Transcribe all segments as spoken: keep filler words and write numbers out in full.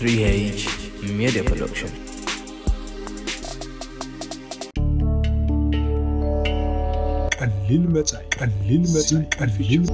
three H Media Production. قلل متاعي قلل متاعي قلل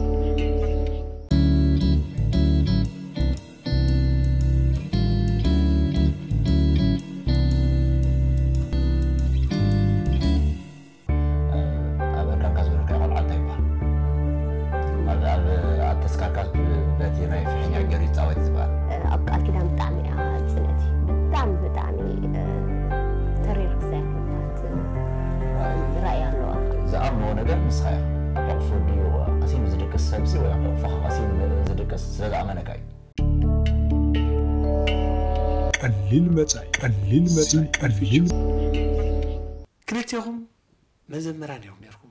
مسخير أقفل ديو أسيم زدك السبسي ويعمل فخ أسيم زدك السلة عملنا كاي قلل متاعي قلل متاعي قلل كريتهم مزمران يوم يركون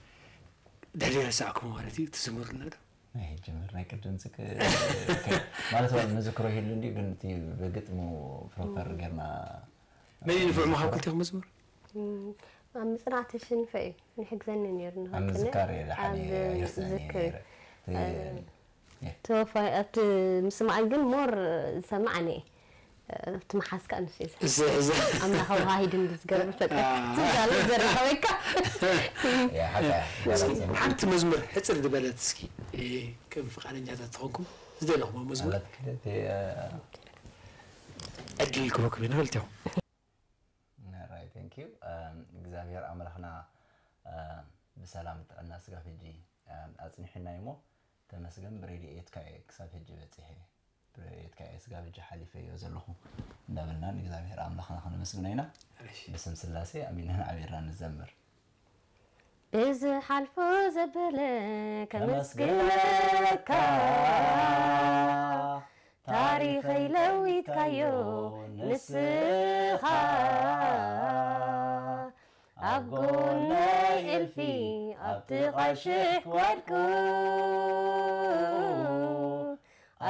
دليل الساعة مرتي تزمر لنا. إيه جمرنا كردنسك مالتها نذكره هيلندي قلتي بقت مو فروبر جرنا. ما ينفع محاولته مزمر؟ أم سرعت شن في نحق زنن يرنه أم ذكري لحالي ذكري توفى أت مسمع الجن مور سمعني تمحس كأنه شيء أم لا هو هاي دين ذكر فتك تزعل زر حويك يا حدا حنت مزمر حتى الدبلة تسكي إيه كم فقعنا جاتا تخونكم زد لهم مزمر أدل لكم كبينا قلتهم Thank you. Xavier Amalhana Bissalam Nas Gafiji as in Hinaimo, the Masgam Brady eight Kai Xaviji Brady eight Kai Xaviji Halife was a low. Davanan Xavier Amalhana Masgana, Bissam Selassie, I mean, I ran Zember. Is a half was a bill, Kamaskilaka Tari Hailoid Kayo, Nisha. أقول الفي أبتغى شك والكون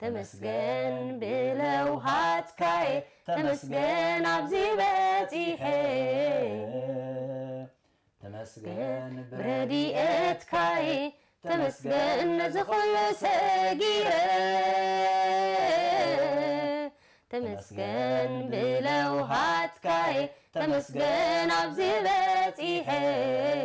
تمسكن بلوحات كاي تمسكن عبزيبتي حي تمسكن برديت كاي تمسكن زخل سجيرة تمسكن بلوحات كاي تمسكن عبزيبتي حي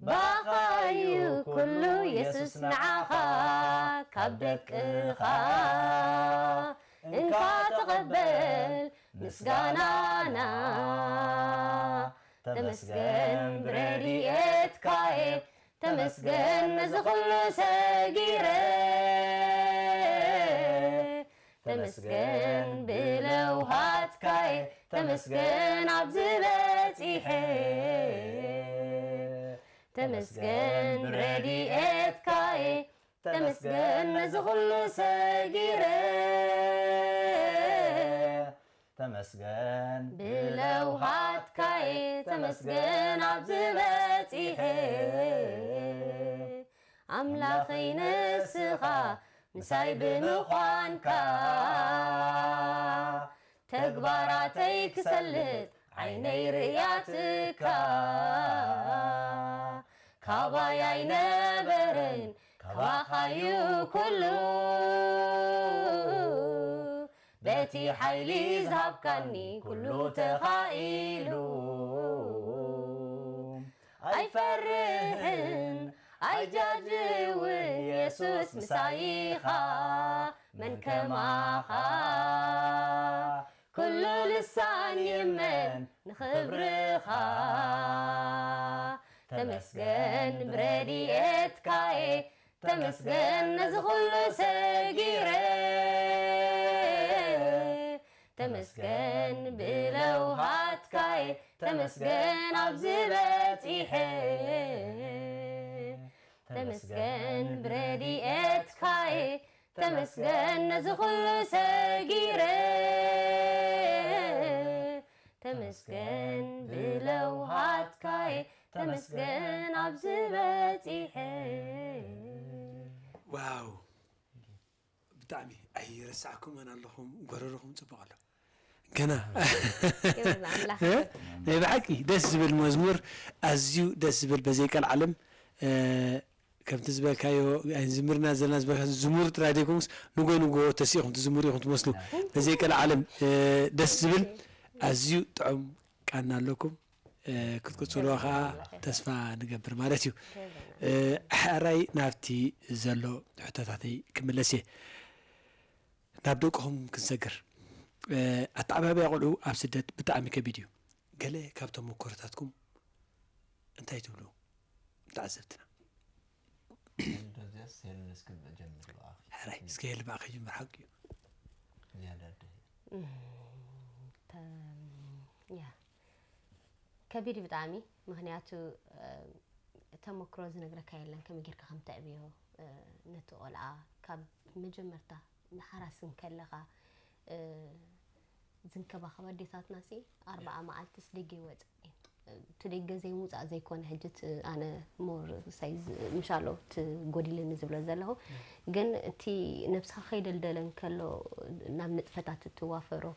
باخايو كلو يسوس نعاخا كبدك إخا إنكا تقبل مسقانانا تمسقن بريديت كاي تمسقن مزخل سقيرة تمسكن بلوحات كاي تمسكن عبد باتيحي تمسكن بردي اذكاي تمسكن مزغل ساقيري تمسكن بلوحات كاي تمسكن عبد باتيحي عملاقي نسخة مساي بنخوانكا تكبراتيك سلت عيني رياتكا كاباياي نبرن كواخايو كلو بيتي حيلي زهبكني كلو تخايلو اي فرحن اي جاجوين يسوس مسايخا من كماخا كل لسان يمن نخبرخا تمسكن بردي اتكاي تمسكن نزغل ساقيري تمسكن بلوهاتكاي تمسكن عبزبتيحي تمسكن بردي اتكاي تمسكن نزغل ساقيري تمسكن بلوهاتكاي تمسكن عبزبتيحي. واو بتعمي أي رسعكم أنا لهم قررهم تبغلو كنا نبحكي دس بالمزمور أزيو دس بالبزيك العلم كم تزبل كايو زمرنا زلنا زبل زمور تراديكمس نقول نقول تسيقهم تزموريهم تمسلو بزيك العلم دس بال أزيو تعم كنا لكم كنت كنت سلوها تسمع نجبر مالتيو حراي نافتي زلو حتى تعطي كملسي نابدوكهم كنسجر أتعبها بيقولوا أبسدت بتعمل كفيديو قال كابتن مكورتاتكم أنتي تقولوا تعذبتنا حراي سكيل باقي جمر حقيو يا كبير بدعمي مهنياتو تمكرو زنقرك يلن كم غير كم تعبيه نتقلع كاب مجمرته نحرس نكلغا زنكبا خبر ديسات ناسي أربعة معال تسلقي وات تريق زي موزع زي كون حجت أنا مور سايز مشالو تقولي لنا زبلا زله جن تي نفسها خيد الدلن كله نام نتفتات توافره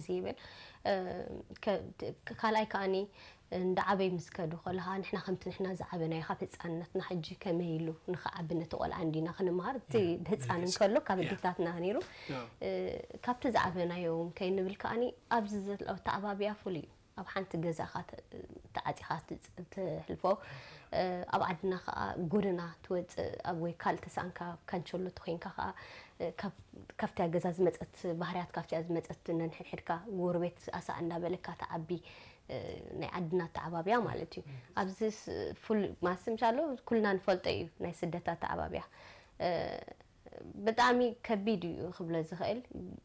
زيبل ك كلاي كاني دعابي مسكدو خلها نحنا خمت نحنا زعبنا يخافت أننا حجي كميلو نخعبنا تقول عندنا خن مهر تي بهت أن نكلو كابديتاتنا هنيرو كابت زعبنا يوم كين بالكاني أبز أو تعبابي أفولي أب حنت جزء خات تعدي خات تحلفو أب عندنا خا جورنا توت أبوي كالت سانكا كنشلو تخين كا كف كفت جزء زمتة بحريات كفت زمتة إن نحن حركة جوربت أسألنا بلك تعبي نعدنا تعبابيا مالتي أبزس فل ما سمشالو كلنا نفلتي نسدتها تعبابيا بدعمي كبيدو قبل زغيل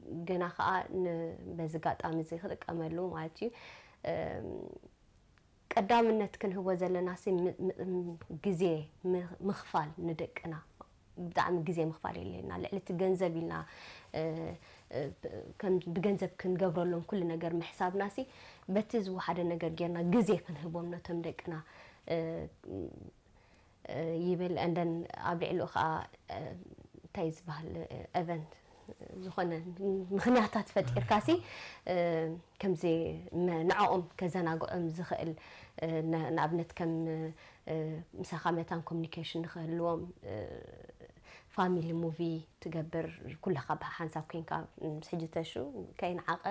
جنا خا نبزقات عم زغلك أملو مالتي قدامنت كن هو زلنا سي غزي مخفال ندقنا بدعم غزي مخفال لنا لعلت غنزب لنا كم بغنزب كنغبر لهم كل نجر محسابنا سي بتز وحد نجر غيرنا غزي كن هبومنا تمدقنا يبل عندن ابلعلو خا تايز بحال ايفنت زخنا مخنياتات فتير كاسي كم زي نعقم كذا نعقم زخل نعبنت كم مساخمتان كوميونيكيشن خلوهم فاميلي موفي تقبر كل خبها حنساب كين كا مسحجته شو كين عق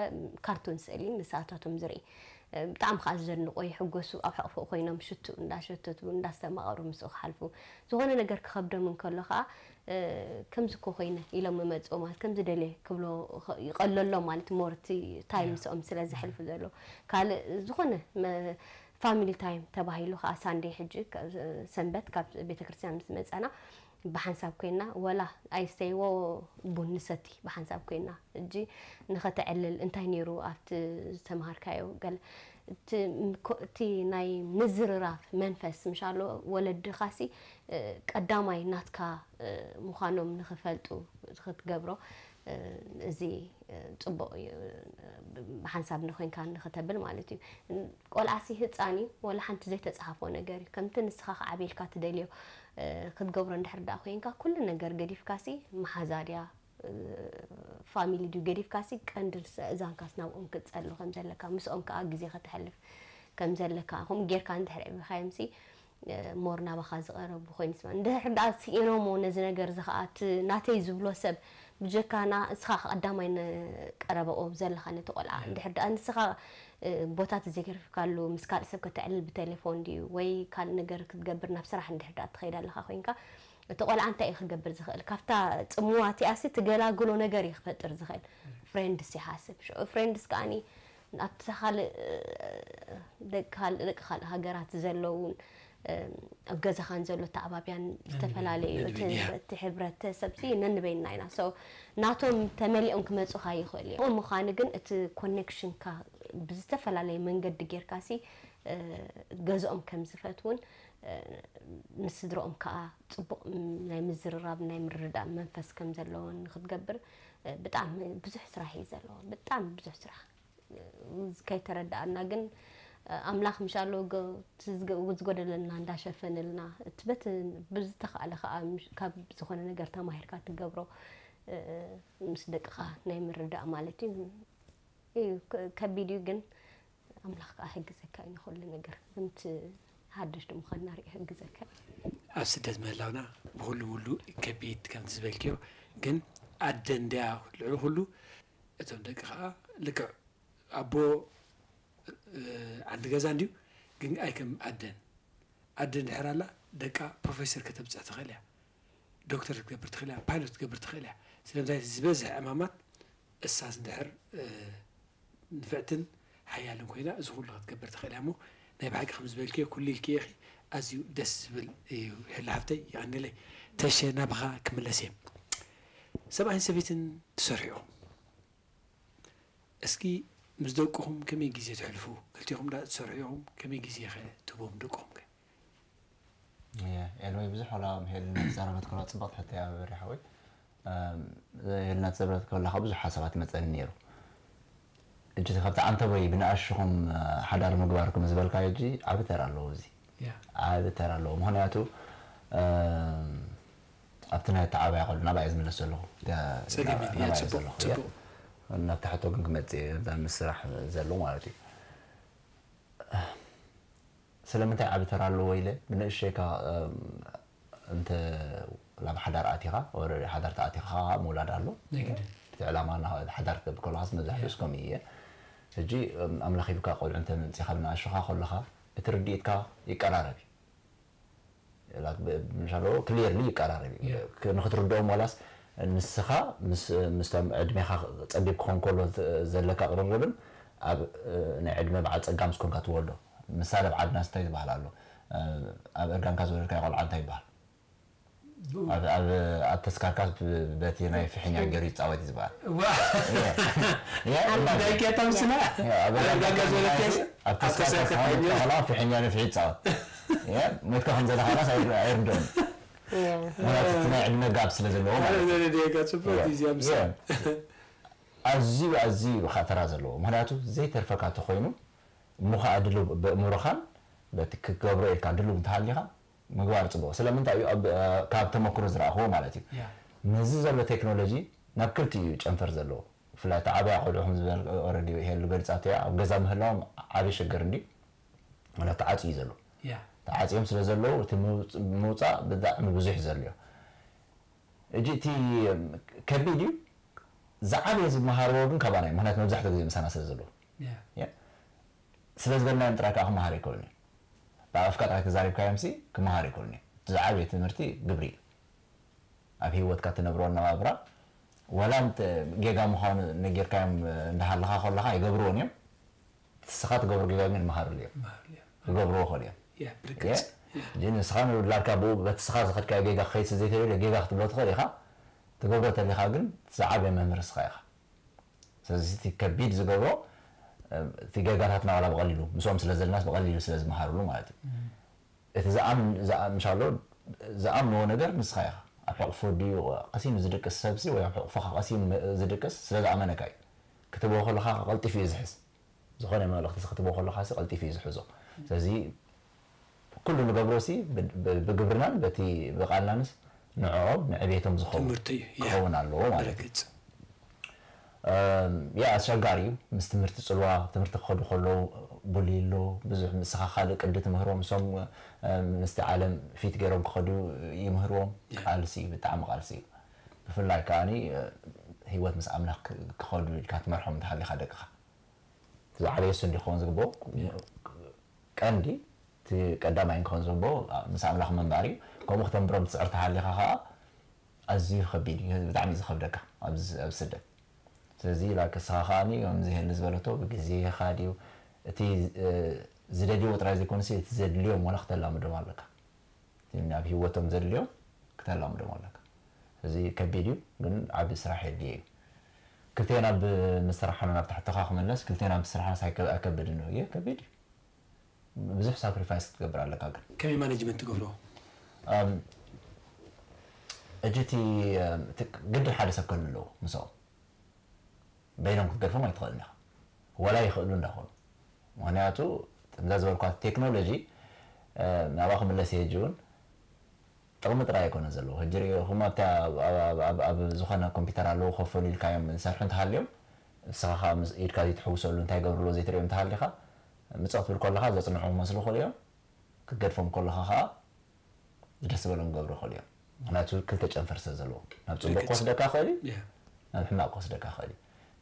كارتون سالين مساعتات مزري بتعم خازر نقوي حجوسو أو حقفو قينا مشتو نداشتو ونداسة ما أروم سو خلفو زغنا نجرك خبر من كل خا كم سكو قينا إلى ما مات أمات كم زدلي قبله قال الله مالت مورتي تايم سأم سلزة حلفو ذلو قال زغنا ما فاميلي تايم تباهي له خا ساندي حجك سنبت كاب بيتكرسيان مسمت أنا بحنساب كينا ولا أي سيو بنساتي بحنساب كينا جي نخت علل أنتي نيرو أفت سمهر كايو قال ت تي ناي نزر راف منفس مش على ولا الدخاسي قدامي ناتكا مخانم نخفلتو خت جبره زي طبق بحنساب نخوين كان نختبل مالتي قال عسي هتاني ولا حنت زي تصحفو نجاري كم تنسخ عبيل كات دليو خد جبر ندحر دا خوين كا كل نجار قديف كاسي محازاريا فاميلي دو قديف كاسي كندر زان كاسنا وأم كتسألو كم زلكا مس أم كأجزي ختحلف كم زلكا هم غير كان دحر عبي خايمسي مورنا بخاز قرب خوين اسمع دحر دا سينوم ونزنا جرزخات ناتي زبلو سب بجكانا سخ قدامين قربوا بزلخا نتقلع دحر دا نسخا بوتات ذكر كالو مسكال سب كتعلل بالتليفون دي وي كان نجر كتجبر نفس راح ندحر دا تخيل لها خوينكا تقول أنت إيه خجبر زخيل كافتا تمواتي أسي تجلا قلوا نجاري خفتر زخيل فريندس يحاسب شو فريندس كاني أتخال دخال دخال هجرات زلون أبجز خان زلو تعب بيان تفلالي تحبرت سبسي نن بيننا هنا سو ناتهم تملي أمك ما تسخاي خلي أم خانجن ات كونكشن كا بزتفلالي من قد غير كاسي جزءهم كم زفتون نسدرهم كا طبق ناي مزراب ناي مرد منفس كم زلون خد جبر بتعم بزح سرح يزلون بتعم بزح سرح كي ترد عنا جن أملاخ مشالو تزج وتزجر لنا نداشفن لنا تبت بزتخ على خا كاب سخوننا قرتها ما هركات الجبرو مصدق خا ناي مرد مالتي إيه كبيديو جن أملاخ أحق زكاة ينخل نجر أنت هادش المخنار أحق زكاة أستاذ ملانا بقول ولو كبيد كم تزبلكيو جن عدن داع العلو أتندك خا لك أبو عند جزانديو جن أيكم عدن عدن حرالا دكا بروفيسور كتب تخليها دكتور كتب تخليها بايلوت كتب تخليها سلام زي زبزة أمامات الساس دحر نفعتن حياة لمكينا زغول لغة كبرت خلامه نايب حق خمس بالكيا كل الكياخي أزيو دس بال الحفتي يعني لي تشي نبغى كمل أسيم سبعين سبيتن تسرعهم اسكي مزدوقهم كم يجيزي تحلفو قلتيهم لا تسرعهم كم يجيزي خي تبوهم دوقهم كي يا يعني بزح ولا مهل زربت كلها تصبط حتى يا بريحوي هلنا تزربت كلها بزح حسابات مثل نيرو أنت خبرت عن تبوي بنعشهم حدار مقباركم زبل كايجي عبد ترى اللوزي عبد ترى اللوم هنا تو أبتنا تعب يقول نبى يزمن السلو ده نبى يزمن السلو نفتحتو كمتي ده مسرح زلون عادي سلام أنت عبد ترى اللويلة بنعشك أنت لما حدار أتيها أو حدار تأتيها مولاد اللو علامة أنها حضرت بكل عصمة زحيسكم هي تجي أملاخي بك أقول أنت انتخابنا شو أقول لها ترديت كا يقرر بي لك مشالو كليرلي يقرر بي نخطر دوم ولاس نسخة مس مستم عدمي خا تبي بخون كله زلك أقربن أب نعدمي بعد أقام سكون كتولده مسألة بعد ناس تيجي بحاله أب أقام كذا يقول عن تيجي بحاله على التذكار كاس بذاتي في حين يجري تعود زبال. يا الله ذاك يا تمسنا. التذكار خلاص في حين يجري تعود. يا متكهن زاد خلاص عير عير دون. ما عندنا قابس لازم. أنا ذي قاعد سبورتي زي مسا. عزيو عزيو خاطر هذا لو مهناتو زي ترفقة تخوينه مخادلو بمرخان بتكبر كادلو بتحليها. مقوار تبغى سلام أنت أيو أب كاب تمكرو زراعة هو مالتي مزيزة بالتكنولوجيا نبكرتي يج أنفر زلوا فلا تعبا حولهم زبل أوردي هي اللي برد ساعتها أو جزام هلام عايش الجرني ولا تعات يزلوا تعات يوم سلزلوا وتموت موتا بدأ من بزح زلوا جيتي كبيديو زعابي يزب مهارو كباني مهنات مبزحت زي مسانا سلزلو يا سلزلنا انتراك اخو مهاري كولني بعرفك تاعك زاريب كايمسي كمهاري كولني زعابي تمرتي قبري ابي هوت كاتنبرونا مابرا ولا انت جيجا مخان نغير كايم ندحلها خلها يغبروني تسخات غبر جيجا من مهارو ليه غبرو خليه يا بركت جيني سخان ولاركا بو بتسخاز خدك جيجا خيس زي تبي جيجا خدبلو تخليها تقولوا تلي خاقن تزعب يا مهمر سخايخة. سلازي كبيد زقولوا تيجي قالتنا ولا بغليلو مسوم سلاز الناس بغليلو سلاز مهارولو مالتي. إذا زعم زعم إن شاء الله زعم هو نقدر مسخايخة. أحقفوا دي وقسيم زدك السبسي ويحقفوا قسيم زدك سلاز عمنا كاي. كتبوا خل خا غلطي في زحس. زخانة ما لخت كتبوا خل خا غلطي في زحزو. سلازي كل اللي بقولوسي بقبرنا بتي بقالنا نس. نعوب نعبيتهم زخون خون على اللون بركت يا أشجاري مستمرت صلوا تمرت خلو خلو بوليلو بزح مسخ خالق قدرت مهرهم سوم نستعلم في تجارب خدو يمهرهم قالسي بتعم قالسي في اللايكاني هيوت مس عمله خدو الكات مرحوم تحلي خدقة زعلي سند خون زبوق كاندي تقدمين خون زبوق مس عمله من داري كم وقت نبرم تصعرت حالي خاخا أزير خبيني بتعمل زخبدك أبز أبسدك تزي لك سخاني يوم زي النسبة لتو بجزي خاديو تي زدلي وترازي كونسي تزد اليوم ولا اختل أمر مالك تمن أبي هو تم زد اليوم اختل أمر مالك تزي كبيديو قن عبي سرح الديو كلتينا بمسرحنا تحت خاخ من الناس كلتينا بمسرحنا سايك أكبر إنه هي كبيديو بزح ساكريفايس تقبر على كاجر كم مانجمنت تقبله أجيتي قد الحادثة كله مساو بينهم كتقرفه ما يتخلنا ولا يخلون دخول وهناتو تمزاز بالقوات التكنولوجي نواخو من الناس يجون تغمت رأيكو نزلو هجري هما تا بزخانة كمبيوتر علو خوفو للكايم نسرحو نتحاليهم سخاخا يركاد يتحوسو لو نتاي قبرو زي تريو نتحاليخا متساطو بالكلها زي صنعو مسلو خليهم كتقرفهم كلها خا درس بالهم قبرو خليهم أنا أقول كل تجمع فرصة زلوا نبتدي بقص دكا خالي نحن ما قص دكا خالي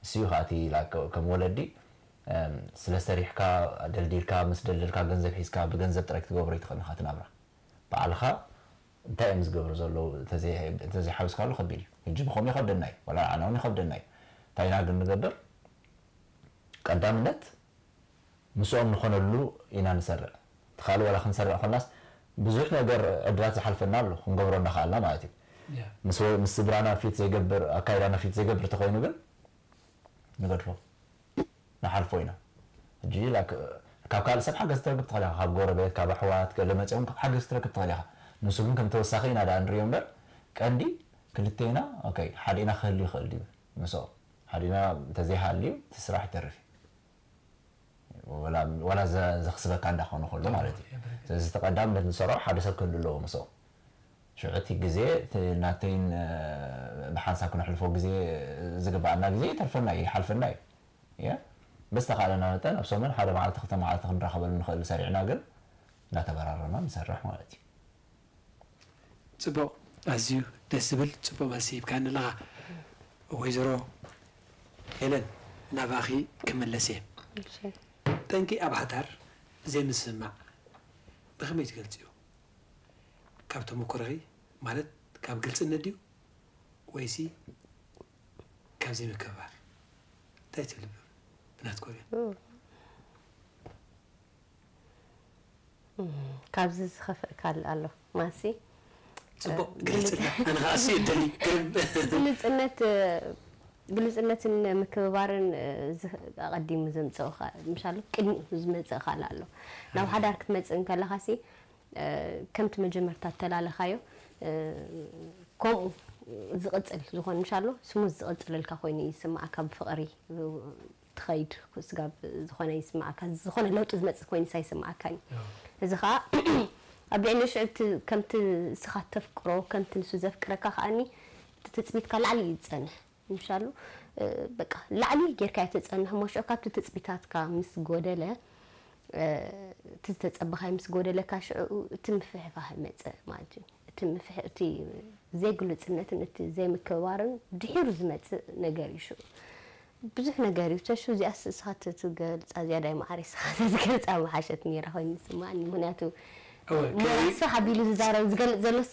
سيوهاتي لك كم ولدي سلسريح كا دلدير كا مسدلدير كا جنزب حيس كا بجنزب تركت جبريت خلنا خاتنا برا بعلخا دائم زجبر زلوا تزي تزي حوس كله خبيلي يجيب خم يخد الناي ولا أنا ونخد الناي تاينا جن نقدر قدام نت مسوم نخلو إنا نسرع تخلوا ولا خنسرع خلاص بزوج نقدر أدرات حلفنا له ونقبره نخاله ما عتيب مسوي مستبرنا في تجبر كيرنا في تجبر تقولين قل نقدره نحلفوينا جي لك كابكال سب حاجة استرك بطلعها خابجور بيت كابحوات كلمات يوم حاجة استرك بطلعها نسوي منكم توسخين على أنريومبر كأندي كلتينا أوكي حدينا خلي خلي مساو حدينا تزيح اللي تسرح تعرفي ولا ولا ز زخسبك عند أخونا خلنا مالتي إذا تقدم بالصراحة حدث كل له مساو شعرتي جزء ناتين بحنسا كنا حلفوا جزء زق بعنا جزء ترفنا يحلفنا يا بس تقالنا نتن أبصمن حدا مع تختم مع تختم رخبة من خل سريع ناقل نتبررنا مسرح مالتي تبا أزيو تسبل تبا مسيب كان لها ويزرو هلن نباخي كمل لسه تنكي أبحثر زي مسمع بخميت قلتيو كابتو مكرغي مالت كاب قلت النديو ويسي كاب زي مكبار تايت بلب بنات كوريا كاب زي خفق قال الله ماسي صبو قلت أنا غاسي الدني قلت أنت قلت أنت مكبار قديم زمتو خا مشالو كني زمتو خا الله لو حدا ركت متسن كلا خاسي كم تمجمر تتلال خايو كم زقتل زخون إن شاء الله سمو زقتل الكخوني يسمع كم فقري تخيد كسجاب زخون يسمع كان زخون لو تزمت زخون يسمع كان زخاء أبيعني شعبت كم تسخات تفكره كم تنسو زفكره كأني تتثبت كالعلي يتسن إن شاء الله بق العلي غير كاتتسن هم وش أكتب تثبتات كمس جودله تزدت أبغى همس جودة لك عشان تمفح فهمت ما أدري تمفح تي زي قلت نت زي مكوارن دحير زمت نجاريشو بزح نجاريشو شو زي أسس هات تقول أزياء دايما عريس هات تقول أو حاشتني رهاني سمعني هناتو ما صاحبي اللي زاروا زقل زلص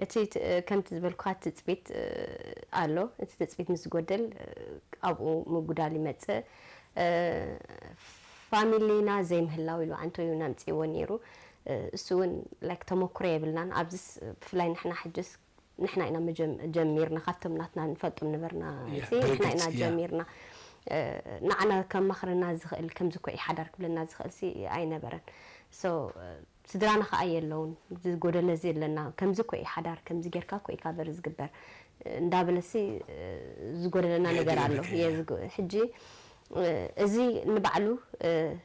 أتيت كنت بالقاعات تثبت ألو أنت تثبت مسجودل أو موجودالي متى فاميلينا زي مهلاوي لو أنتو ينام تيوانيرو سون لك تموكرية بلنا أبز فلا نحنا حجز نحنا إنا مجم جميرنا خدتم ناتنا نفضم نبرنا نحنا إنا جميرنا نعنا كم مخرنا زخ الكم زكوي حدار قبلنا زخ سي أي نبرن so سدرانا خاية اللون جودنا زير لنا كم زكوي حدار كم زجير كاكوي كابرز جبر ندابل سي زجودنا نجارلو يزجو حجي أزي نبعلو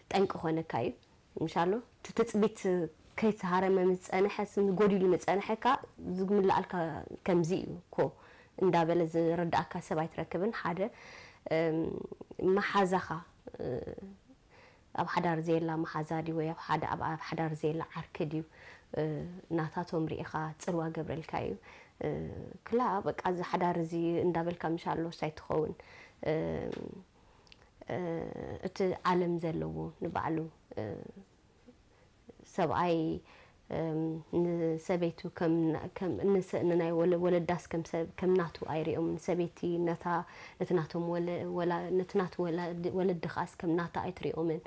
تأنكو خانة كاي مشالو تتثبت كيت هارم متأنا حس نقولي لي متأنا حكا زقمن لعلك كم زيو كو ندابل زي رد أكا سبعت ركبن حدا ما حزخة أب حدار زيلا ما حزادي ويا حدا أب حدار زيلا عركديو ناتاتهم ريخة تروى قبل الكايو كلا بق عز حدار زي ندابل كمشالو سيتخون ات عالم زلوو نبعلو سبعي سبيتو كم كم نس نناي ولا ولا داس كم كم ناتو عيري أم سبيتي نتا نتناتهم ولا ولا نتنات ولا ولا الدخاس كم ناتا عيري أمن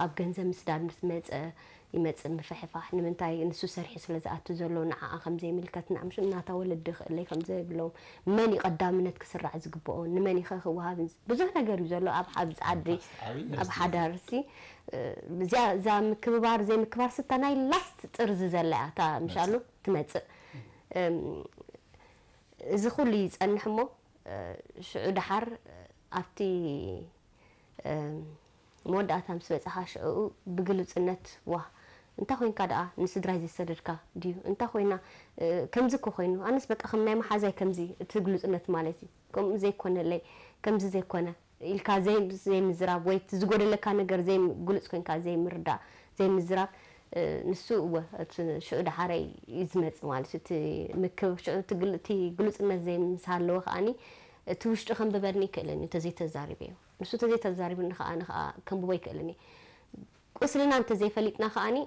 أبغن زم سدار نسمت يمت مفحفح نمنتاي نسو سرحي سلزقات زلو نع خمزة ملكت نعم شو ناتا ولا الدخ اللي خمزة بلو ماني قدامنا تكسر عز قبؤن نماني خا خو هابنز بزهنا جرو زلو أب حبز عدي أب حدارسي زي زي مكبار زي مكبار ستناي لاست ترز زلعة تا مشالو تمت زخوليز أن حمو شو دحر أفتي مودة أتهم سويت أحش أو بقلت النت واه أنت خوين كذا نسدري زي سدركا ديو أنت خوينا كم زي كوينه أنا سبق أخمن ما حزاي كم زي تقلت النت مالتي كم زي كونه لي كم زي كونه الكازين زي مزراب ويت زقول اللي كان جر زي قلت كون كازين مردا زي مزراب نسوقه شو ده حري يزمت مالتي تمك شو تقلتي قلت النت زي مسالوه أني توشت خم ببرني كأني تزيت الزاري بيه نسو تزيت الزاري بنا خا أنا خا كم بوي كأني أصلنا أنت زي فليتنا خا أني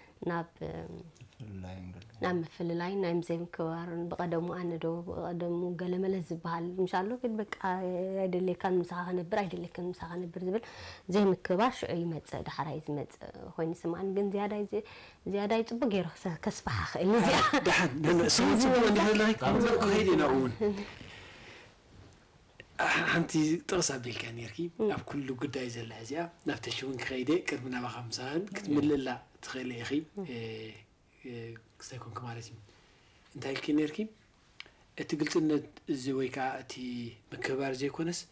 ناب نعم في اللاين نعم زي مكوار بقدمو أنا دو بقدمو قلم لزبال مش عارفه كده بق هيدا اللي كان مساهن برا هيدا اللي كان مساهن برزبل زي مكوار شو يمت ده حرايز مت هو نسمعن جن زيادة زي زيادة يتبقى غير كسبح اللي زيادة ده حن سويت ولا لا كم خيدي نقول حنتي ترسع بالكانيركي بكل قداي زي العزيا نفتشون خيدي كرمنا بخمسان كتمل لا تخيل يا أخي كسيكون كمارسيم أنت هالكينيركي أنت قلت إن الزويكا أتي مكبر زي كونس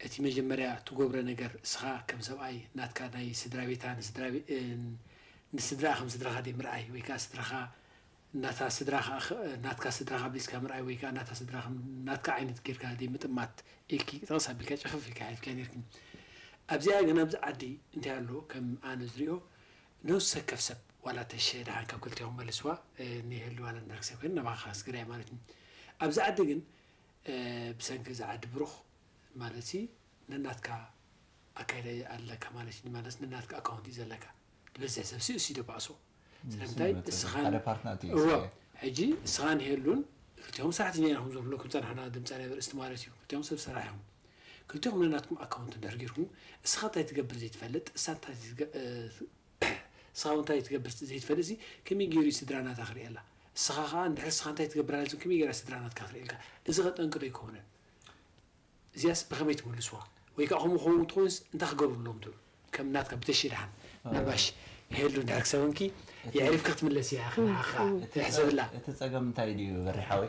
أتي مجمرة تجبر نجار سخاء كم سبعي نات كان هاي سدرا بيتان سدرا بي نسدرا خم سدرا خدي مرأي ويكا سدرا خا ناتا سدرا خا نات كا سدرا خبليس كمرأي ويكا ناتا سدرا خم نات كا عين تكير كهدي مت مات إلكي تنصح بكش خفيف كهيف كينيركي أبزي أنا أنا أبزي عدي أنت هالو كم أنا زريو نوسا كفسب ولا تشير عنك قلت يوم الأسبوع نهلو على النركس وين ما خلاص قرية مالتي أبزع دقن بسنك زعد بروخ مالتي نناتك أكيد على كمالتي مالتي نناتك أكونت إذا لك بس هسه سيو سيدو بعصو سلمتاي سخان هو هجي سخان هيلون قلت يوم ساعة تنين هم زوج لكم ترى حنا دم ترى بالاستمارتي قلت يوم سب سراحهم قلت يوم نناتكم أكونت نرجعهم سخان تاي تقبل زيت فلت سخان تاي سخون تاي تقبل زيت فلزي كمية جوري سدرانات آخر إلا السخاء عند حس سخون تاي تقبل لازم كمية جوري سدرانات آخر إلا إذا قد أنكر يكونه زياس بخميت مولسوا ويكأهم خوم تونس نتقبل لهم دول كم ناتك بتشير عن نباش هيلو نعرف سوونكي يعرف كت من اللي سياخنا أخا تحسب لا تتسقم تاي ديو بريحوي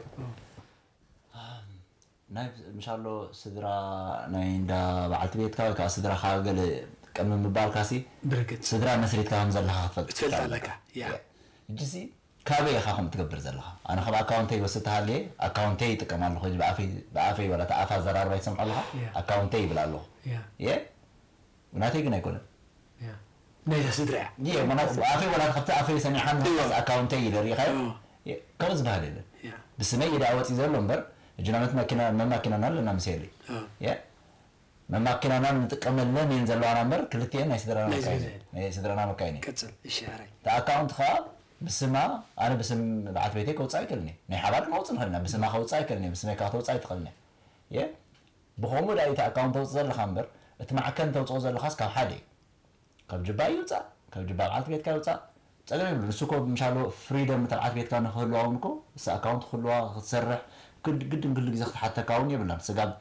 نايب مش عارفه سدرا ناين دا بعت بيت كاوي كسدرا خارج كمن مبالغ كاسي بركت سدرا مسريت كام زلها تفلت لك يا جزي كابي خاهم تكبر زلها أنا خب أكاونتي بس تهالي أكاونتي تكمل خد بعافي بعافي ولا تعافى زرار بيسمع الله أكاونتي بلا له يا وناتيجي نقول يا نيجا سدرا يا منا بعافي ولا خبت عافي سمي حنا أكاونتي لري خير كم زبالة بس ما يدعوة تزلهم بر جنامت ماكينا ما ماكينا لنا مسيري. يا ما ماكينا نتكمل لنا ينزل له على مر كل تيان يصدر لنا مكاني. يصدر لنا مكاني. كتر الشهري. تا أكاونت خاب بسمع أنا بسم بعت بيتك وتسايكلني. نحبك ما وصلنا بسمع خو تسايكلني بسمع كاتو تسايكلني. يا بخمر أي تا أكاونت وتصدر لخمر. تمعكنت وتصدر لخاص كحالي. كبجباي وتصا كبجباي بعت بيتك وتصا. تقدر بالسوق مشالو فريدم تبعت بيتك كان خلوا عمكو. سا أكاونت خلوا تسرح. كد قد نقول لك زخت حتى كاون يبلنا سجاب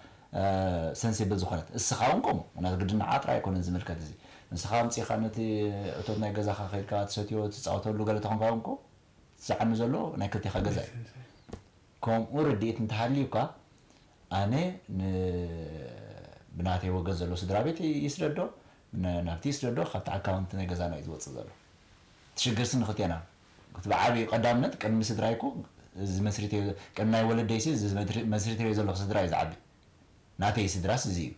سنسيبل زخنت السخاونكم أنا قدرنا عطرة يكون نزمل كذي السخام سخانتي أتونا جزاخ خير كات سوتيو تسعطون لو قالتهم كاونكم ساعة نزلوا ناكلتي خا جزاء كم ورديت نتحلي وكا أنا بناتي وجزلوا سدرابتي يسردوا نابتي يسردوا خدت عكاونتنا جزانا يدوت صدروا تشجر سن ختي أنا كنت بعبي قدامنا كان مسدرايكو زمسرتي كنا يولد ديسي زمسرتي يزلوا صدراي زعبي ناتي سدراس زي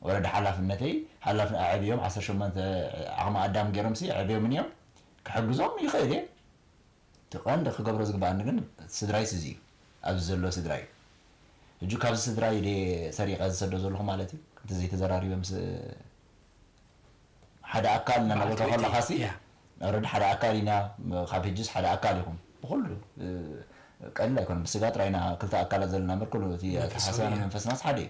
ولد حلف النتي حلف عبي يوم عصر شو ما عم قدام جرمسي عبي يوم من يوم كحجزهم يخير تقان دخل قبر زق بعندنا صدراي زي أبزلوا صدراي جو كابز صدراي دي سريع أزلوا زلهم مالتي تزي تزراري بمس حدا أكلنا نقول تقول خاصي ورد حدا أكلنا خاف يجلس حدا أكلهم بقوله قال لك أنا بسجات رأينا كلتا أكلت زلنا مركلو تي حسنا من فسناس حدي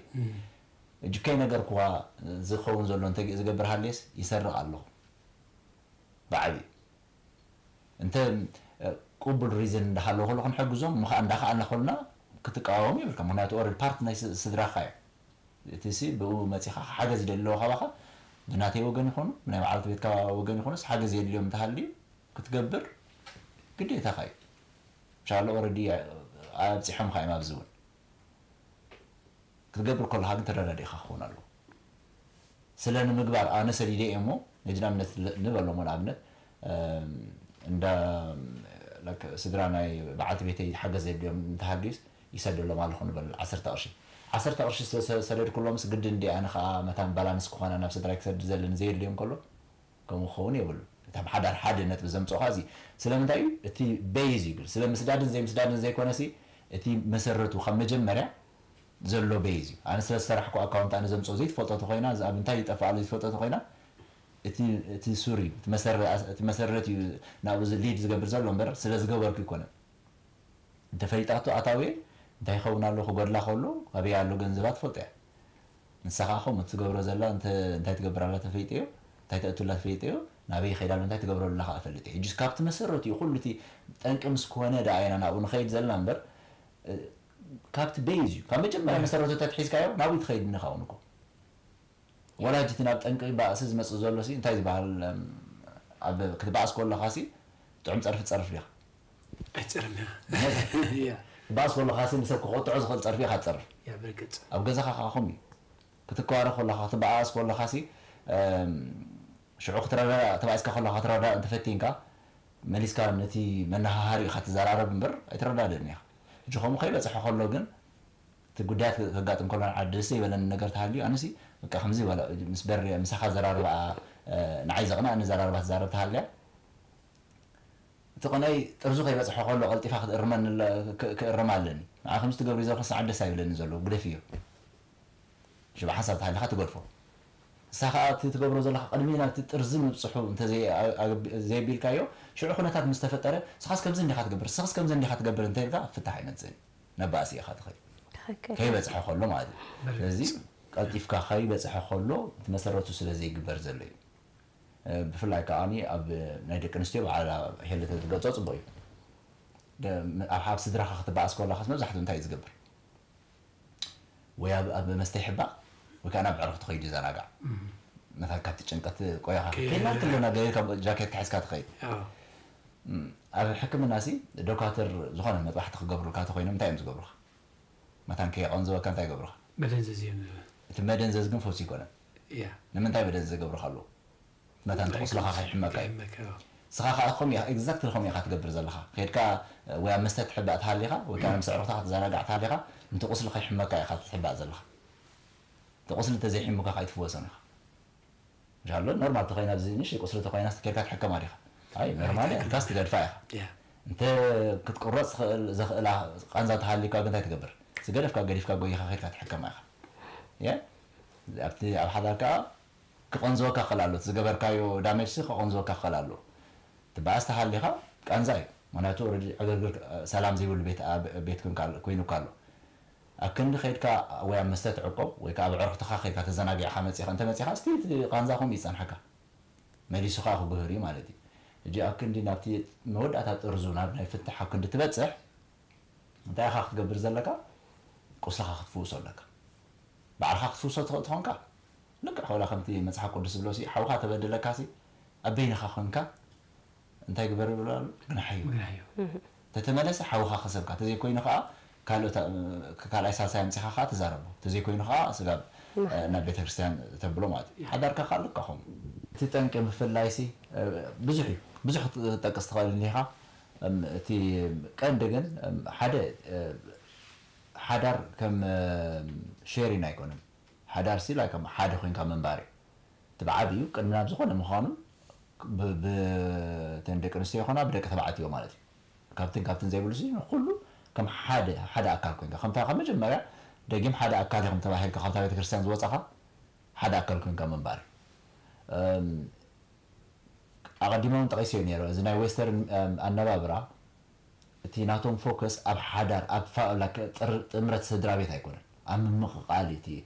جكينا جركوا زخون زلون تج إذا جبر هاليس يسرق الله بعدي أنت قبل ريزن دخلوا خلوا خن حجزهم مخ عندها خلنا خلنا كتقاومي بالكم هنا تقول البارت ناس صدرها خير تسيب بقول ما تيخ حاجة زي اللي هو خلاص دناتي وجن خون من عارض بيتك وجن خونس حاجة زي اليوم تهلي كتجبر كده تخير شال أوردي عاد سحم خايم أبزون كتقبل كل حاجة ترى ردي خاخونا له سلنا مقبل أنا سريدي إمو نجنا من نبلو من عبنا عند لك سدراني بعت بيتي حاجة زي اليوم تهريس يسدل له مالخون بالعصر تأرشي عصر تأرشي سسسسسر كلهم سجدن دي أنا خا مثلا بلانس كخونا نفس درك سد زلنا زي اليوم كله كم خوني يقولوا تام حدا حدا نت بزمن صحازي سلام تايو تي بيزيك سلام سدادن زي مسدادن زي كونسي تي مسرته خمجة مرة زلوا بيزي أنا سأسرحكوا أكاونت أنا زمن صوزيت فوتو تقينا إذا بنتاي تفعلت فوتو تقينا تي تي سوري تمسر تمسرتي نعوز اللي تزق برزلهم بر سلاز جوار كل كنا أنت فريت عطو عطاوي أنت يخونا له خبر لا خلو أبي على جنزبات فوته نسخاهم متجبر زلا أنت أنت تجبر على تفيتيو أنت تقول تفيتيو نبي خيالنا أنت تجبر ولا خاف اللي تيجي جس كابت مسرتي يقول لي أنك مسكونة دعينا نقول خيد زلهم بر كابت بيزي كم جمع مسرته تتحيز كايو ناوي تخيد من خاونكو ولا جتنا بتنقي بأساس مسؤول لسي انتايز بحال عب كتب عس كل خاصي تعم تعرف تصرف ليها احترمها يا بعس كل خاصي مسك قط عز خل تصرف ليها تصرف يا بركت أو جزاك خاخمي كتكوار خل خاطب بعس كل خاصي شعور خطرة تبع اسك خل خطرة انت فتينك ماليس كلام نتي منها هاري خت زرارة بمر اتردد الدنيا جوهم خيبة صحخلوا جن تجودات هجاتهم كلنا عدسي ولا نجرت هاليو أنا سي كخمسة ولا مسبر مسخ زرار بقى نعيز غنا أنا زرار بس زرت هاليا تقولني ترزق خيبة صحخلوا قلت فاخد الرمان ال كالرمال لني مع خمسة تجور يزار خص عدسي ولا نزلوا بريفيو شو بحصلت هالي خت جرفوا ساعات تجور يزار قدمينا تترزم بصحو أنت زي زي بيركايو شو عقولنا تات مستفترة سخص كم زني خت جبر سخص كم زني خت جبر أنت كذا فتحينا زين نبأسي خت خير خيبة سحخلو ما أدري لذي قلت يفك خيبة سحخلو تمسرته سلزي جبر زلي بفلای کانی اب نهیک نستیم علی هیله تدریجات بایی. أحبس درخ خط بعض كل خصم زحده أنت يزجبر ويا أب مستحبة وكأنا بعرف تخيل زنا قاع مثلا كاتي شنكات قياها كلنا كلنا جاي كاب جاكيت حس كات خي على حكم الناسي دكاتر زخانة متى حتى خجبر كات خينا متى يمزجبره مثلا كي عنزوا كان تيجبره بدن زين تمدن زين فوسي كنا لما تبي بدن زجبر خلو مثلا تقص لها خي حماكي صراحة أخومي إكزاكت الخومي خا تقبر زلها خير كا ويا مستت حبة تعلقها وكان مسعر تحت زنا قاعد تعلقها متقص لخي حمك يا خا تحبة زلها تقص لي تزيح حمك خا يتفوسنا جالو نورمال تقينا بزينش يقص لي تقينا كير كا تحكم عليها هاي نورمال الكاس تقدر فايها أنت كتقرص زخ لا قنزة تعلقها قنزة تقبر سجرف كا قريف كا قوي خا خير كا تحكم عليها يا لعبتي على حدا كا قنزة كا خلالو تقبر كايو دامج سخ قنزة كا خلالو تبعست حالها كان زاي مناتو رجع عذر سلام زي والبيت آب بيتكم قال كوينو قالوا أكن خير كا ويا مستت عقب ويكاب عرق تخاخي كات الزناقي حامد سيخ أنت مسيح استيت كان زاهم يسان حكا مالي سخاخو بهري مالتي جاء أكن دي نبتي مود أتات أرزونا بناي فتح أكن تبتسح أنت أخاخت قبر زلكا قصلا خاخت فوصل لك بعد خاخت فوصل تخونكا لك حول خمتي مسح قدس بلوسي حول خات بدل كاسي أبين خاخنكا أنت يقبل ولا بنحيو تتملس حوها خسبك تزي كوين خاء قالوا كقال أساس سامس خاء تزاربه تزي كوين خاء سبب نبي ترستان تبلومات حدارك خالك كهم تتنكم في اللايسي بزحي بزح تكستغل النها تي كان دجن حدا حدار كم شيري نايكونم حدار سيلا كم حدا خوين كم منباري تبعبيو كان منابزقون مخانم ب تندك نسيه خنا بدك تبعتيه مالتي كابتن كابتن زي بلوسين كله كم حدا حدا أكل كونك خمتها خمج المرة دقيم حدا أكل خمتها واحد كخمتها بتكرسان زوات صح حدا أكل كونك من بار أقدمهم تقيسيني رأي زين ويسترن النبابرة تيناتهم فوكس أب حدا أب فلك تمرة سدرابي تكون أم مقالتي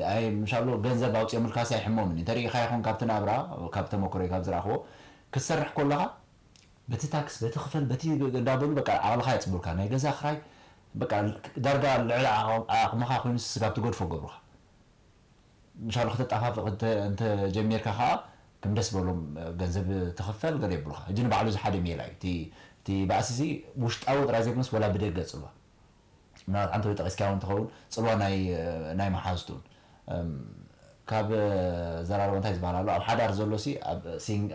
أي إن شاء الله جنزة باوت يوم الكاس يحمومني ترى خايفون كابتن أبرا وكابتن مكوري كابتن راحو كسرح كلها بتتاكس بتخفل بتي دابل بقى على الخيط بركان أنا جنزة خاي بقى درجة العلا ما خاخون السقاب تقول فوق بروح إن شاء الله خدت أخاف قد أنت جميل كها كم دس بقولهم جنزة بتخفل قريب بروح جينا بعلوز حد ميلاي تي تي بأساسي مش أول رازق نص ولا بدي جزء ولا أنا أنتوا تقيسكون تقول صلوا ناي ناي محاسدون كاب زرار وانتهي زباله لو أبحدار زلوسي أب سين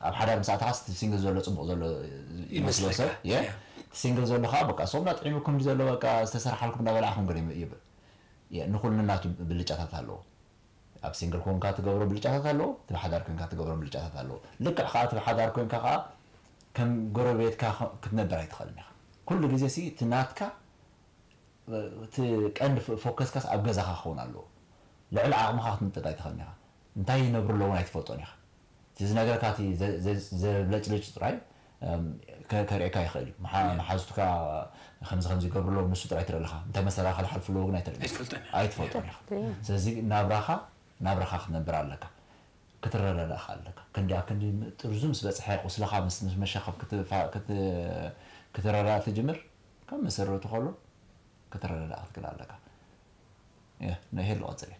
أبحدار مساعة حس سينجل زلوا صبغ زلوا مسلوسة يه سينجل زلوا خابك أصوم لا تعيمكم زلوا كاستسر حالكم نقول أحهم قريب يب يه نقول الناس بالجاتها ثلو أب سينجل كون كات جبرو بالجاتها ثلو تبحدار كون كات جبرو بالجاتها ثلو لك خات تبحدار كون كا كم جروبيت كا كنا برايت خلنا كل جزئي تناتك تكأن فوكس كاس أبجزها خون على لعل عام خاطر أنت تايت خلناها نتاي نبر لو نايت فوتونيها تزناجر كاتي ز ز ز بلش بلش تراي ك كريك هاي خلي مح محاسوت كا خمسة خمسة قبل لو نص تراي ترلها نتاي مثلا خل حرف لو نايت ترلها نايت فوتونيها زي نابرها نابرها خدنا برالك كتر لا لا خالك كندي كندي ترزم بس حيق وصل خمس مش خب كت كت كتر لا تجمر كم مسر تخلو كتر لا لا أتكلم لك إيه نهيل أتري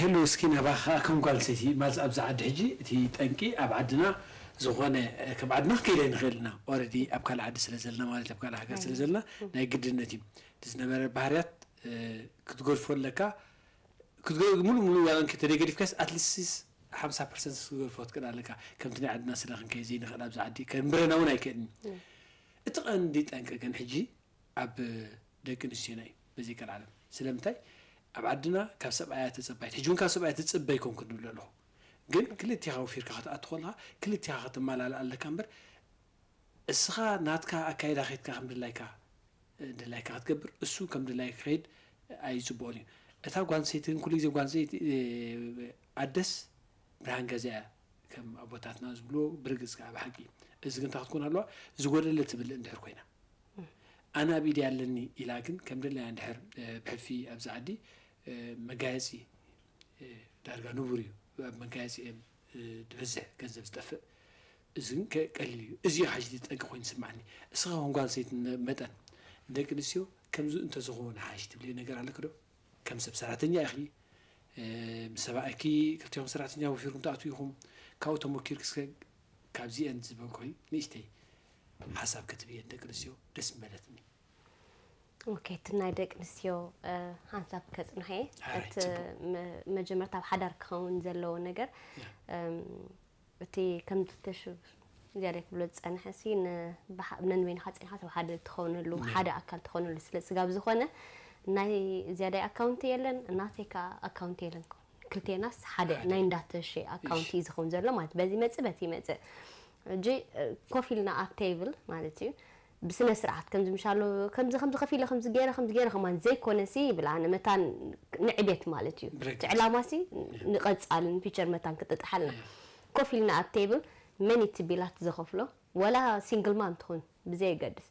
حلو سكينة بخا كم قال سيتي مالز أبزع عد حجي تي تنكي أبعدنا زغانة كبعدنا كيلين غيرنا أوردي أبكال عد سلزلنا مالت أبكال حاجة سلزلنا ناقد النتيم تزنبر بحريات كتقول فول لك كتقول مول مول ولا كتري قريف كاس أتلسيس خمسة برسنت كتقول فوت كنا لك كم تني عدنا سلخن كيزين خل أبزع عدي كان برنا ونا كأني اتقن دي تنكي كان حجي أب دكان السيناي بذيك العالم سلامتي أبعدنا كسب آيات السبعية يجون كسب آيات السبعية يكون كنقول له جن كل تياغو فيك خد أدخلها كل تياغو تمال على الله كمبر الصغا ناتكا أكيد أخيد كم دلائكا دلائكا هتكبر السو كم دلائك خيد عايزو بولين أتاو قانسيتين كل يجي قانسيت عدس برهان جزاء كم أبو تاتنا زبلو برجس كعب حقي إذا كنت هتكون هلا زوجة اللي تبل عند حركينا أنا بدي أعلني إلاقن كم دلائك عند حر بحرفي أبزعدي مجازي دارجانوبريو مجازي تبزح كذب تدفع زين كقليل ازي حاجتي تنقخو يسمعني اسخون قال سيت متن دك نسيو كمز انت زغون حاجتي بلي نغير عليك دو كم سبسراتني يا اخي مسبعكي كتيوم سراتني وفيكم تعطيهم كاوتو مكيركس كابزي انت بكوي نيشتي حساب كتبيه دك نسيو دس ملتني اوكي تنادق نسيو حساب كتن هي مجمرتها بحدر كون زلو نغير تي كم تشوف ديالك بلوت انا حسين بنن وين حاطين حساب حدا تخون له حدا اكل تخون له سلاس غاب زخونه ناي زياده اكونت يلن ناتيكا اكونت يلن كلتي ناس حدا ناي داتشي اكونت يزخون زلو مات بزي مصبت يمص جي كوفي لنا التيبل مالتي بسنه سرعه كم مشالو كم خمسه خفيله خمسه غيره خمسه غيره كمان زي كونسي بلا انا متان نعبيت مالتي علاماسي نقصالن فيتشر متان كتطحلنا كوفي لنا على التيبل من التبيلات زخفله ولا سينجل مان تكون بزي قدس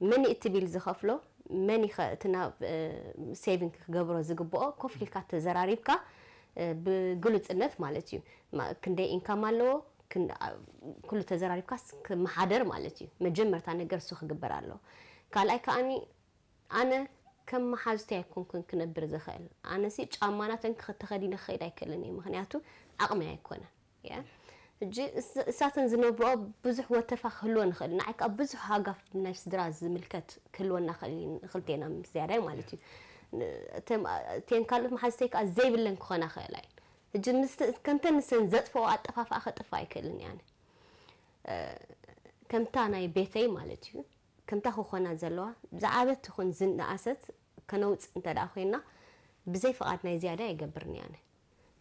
من التبيل زخفله من خاتنا سيفينغ قبره زقبؤه كوفي لكات زراريبكا بقلت النت مالتي ما كندي انكم مالو كن كل تزراريبكا محادر مالتي مجمر تاع نغر سوخ قبرالو قال اي كاني انا كم حاجتي يكون كن كنبر زخال انا سي طاماناتن كتخدينا خير ايكلني مخنياتو عقمي يكون يا جي ساتن زنوبو بزح وتفخلون خل نعك بزح هاقف نفس دراز ملكت كلونا خلين خلتينا مزياري مالتي تم تين قال ما حسيك ازاي بلن كونا خلاي جي كنت نسنزت فوق اطفاف اخ طفاي كلن يعني كمتا ناي بيتي مالتي كمتا خونا زلوا زعابت خون زن ناست كنوت انت داخينا بزي فقاتنا زياده يقبرني يعني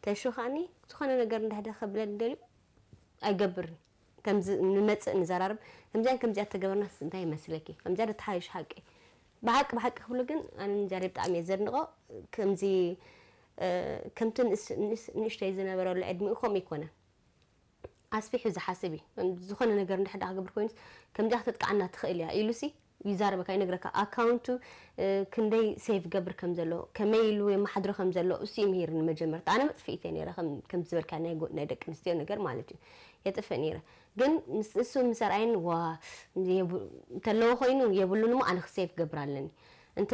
تشوخاني تخنا نغر ندهده قبل الدليل أجبر كم ز نمت نزرارب كم زين كم زين تجبرنا سنتين مسلكي كم زين تحايش حقي بحق بحق خلقن أنا جربت عمي زرنقة كم زي آه كم تنس نس نشتري زنا برا العدم وخم يكونه أسبح وزح حسبي زخنا نقدر نحد عقب الكوينز كم زين تتك عنا تخيلها إيلوسي يزارب كأي نقدرك أكاونتو آه كندي سيف جبر كم زلوا كميلوا ما حد رقم زلوا وسيمير المجمرت أنا متفي تاني رقم كم زبر كأني جو نادك نستيو نقدر مالتي يتفنيره جن نسون مسرعين و يب تلو خينو يبولون ما أنا خسيف جبرالني أنت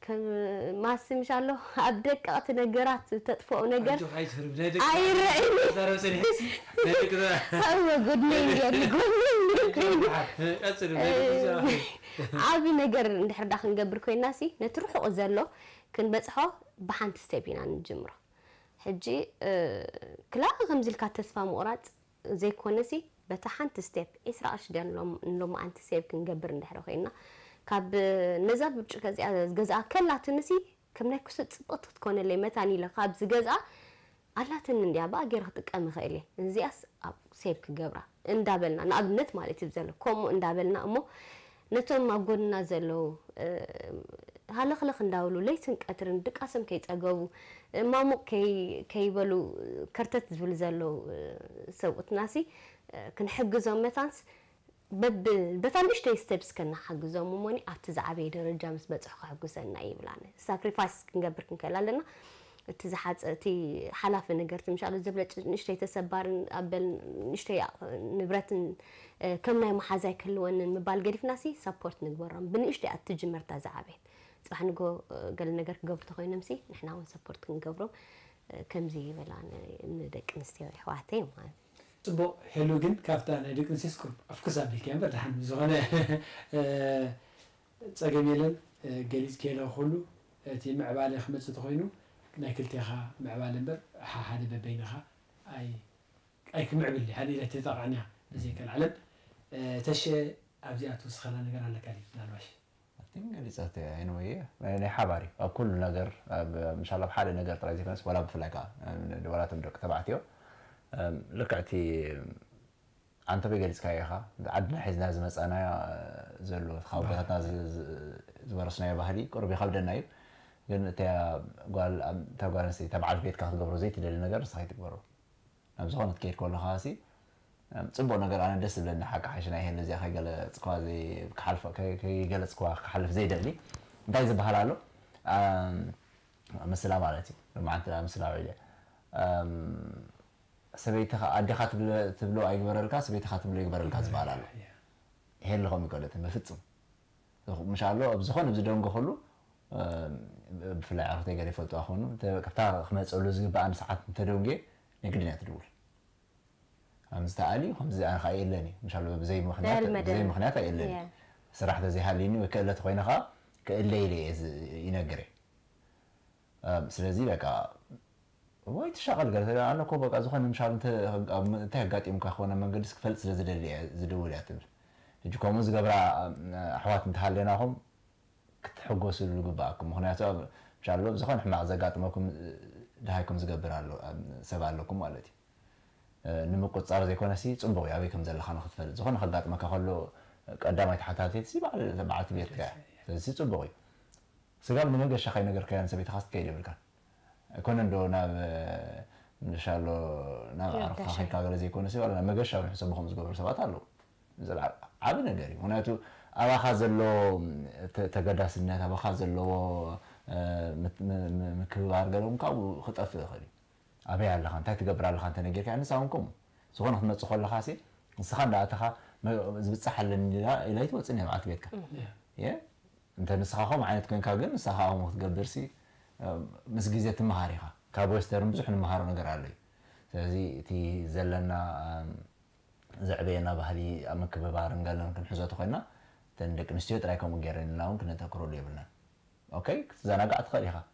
كان ماسي مش على أبدك أعطينا جرات تطفو نجر أي رأيني هو good name يعني good name عابي نجر نحر داخل نجبر كوي ناسي نتروحو أزلو كن بتحو بحن تستبين عن الجمرة حجي كلا غمز الكاتسفا مورات زي كونسي بتحن تستب إسرع شدان لوم لوم عن تستب كنجبر نحر خينا كاب نزاب بتشكز على جزء كلا تنسي كم نكوس تبقى تكون اللي متعني لقاب جزء على تندي عبا جرهتك أم خيلي نزياس أب سيبك جبرة ندابلنا نقب نت مالتي بزلو كم ندابلنا أمو نتون ما قلنا زلو هلا خلق نداولو ليتنك أترن دك أسم كيت أجاو ما مو كي كي بلو كرتت زلو سوت ناسي كنحب جزء متانس بب بفهم إيش تيستبس كنا حق زمومني أتزعبي درجة مس بتسح حق زنا يبلانه ساكريفايس كنجبر كنكلا لنا تزحات تي حلف نجرت مش على زبلت نشتي تسبار قبل نشتي نبرة كمنا محازاي كلون مبالغ في ناسي سبورت نجبرهم بنشتي أتجمر تزعبي صباح نجو قال نجر جبر تقول نمسي نحن عون سبورت كنجبرهم كم زي يبلانه ندك نستوي حواتي معه تبو حلو جن كافتان هذيك نسيسكم أفكس عن الكلام بس الحين زغنا تجميلا جالس كيلا خلو تي مع بعلي خمسة تخينو ناكل تيها مع بعلي بر ح هذا ببينها أي أي كمع باللي هذه لا تطلع عنها بس هيك العلب تشي أبزيات وسخنا نقرأ لك عليه نالوش انگلیسی اینویه نحباری. آب کل نگر، انشالله بحال نگر ترازی فنس ولا بفلکا دولت مدرک تبعتیو. لکعتی عن طبیق انگلیس کایخه. عدنا حیز نازم از آنها زلوا خوابیت ناز زبرسنای بهاری کربی خواب دنایب. گن تا قال تا قال نسی تبع البيت که خود برزیتی دل نگر صحیت برو. نمزخونت کیت کل خاصی. صبوا نقول أنا دست بلنا حق عشان هي الناس يا أخي قالت قاضي كحلف كي كي قالت قا حلف زي ده لي دايز بحاله مسلا مالتي معناتها مسلا عيلة سبيت عدي خاتب تبلو أكبر الكاس سبيت خاتب لو أكبر الكاس بحاله هي اللي هم يقولوا تم فتسم مش على بزخون بزدهم قالوا في العرض قال يفوتوا أخونهم كتار خمس أولو زي بعد ساعات تدونجي نقدر نتدول خمسة علي وخمسة أنا خايلني مش على زي مخنات زي مخنات خايلني صراحة زي هاليني وكألا تقولين خا كأليلي ينقري سلازي لك وايد شغل قلت أنا كوبك أزخن مش على أنت تهجت يمكن أخونا ما قلت فلت سلازل اللي زدوا لي أتمر يجوكم مزج برا أحوات نتحليناهم كتحقوا سلوا جباكم مخنات مش على زخن حماع زجات ماكم لهاكم زج برا سبعلكم والدي نموقع صار زي كنا سيد صنبوي عبي كم زل خان خطفل زخون خلقات ما كخلو قدام يتحاتاتي سيب على تبعات بيت كه سيد صنبوي سقال من وجه شقي نجر كيان سبيت خاص كيلي بالكان كنا دونا إن شاء الله نعرف خاخي كاغر زي كنا سيد ولا نمجش أو نحسب خمس جوبر سبعة لو زل عبي نجري هنا تو أبا خازلو تقدس النت أبا خازلو مت مكوار قالوا مكاو خطف خلي أبي على خان تحت جبر على خان تنجير كأنه سامكم سخون خدمة سخون لخاسي سخان ده تخا ما بتصح لأن لا إلى يتوت إنها معك بيتك يا أنت نسخهم عن تكون كاجن نسخهم وتقدرسي مسجزة المهارها كابوسترم بزحنا مهارة نقدر عليه زي تي زلنا زعبينا بهالي أمك ببارن قالنا ممكن حزات خينا تندك نستوي تراكم وجرين لا ممكن تكرر لي بنا أوكي زنا قاعد خليها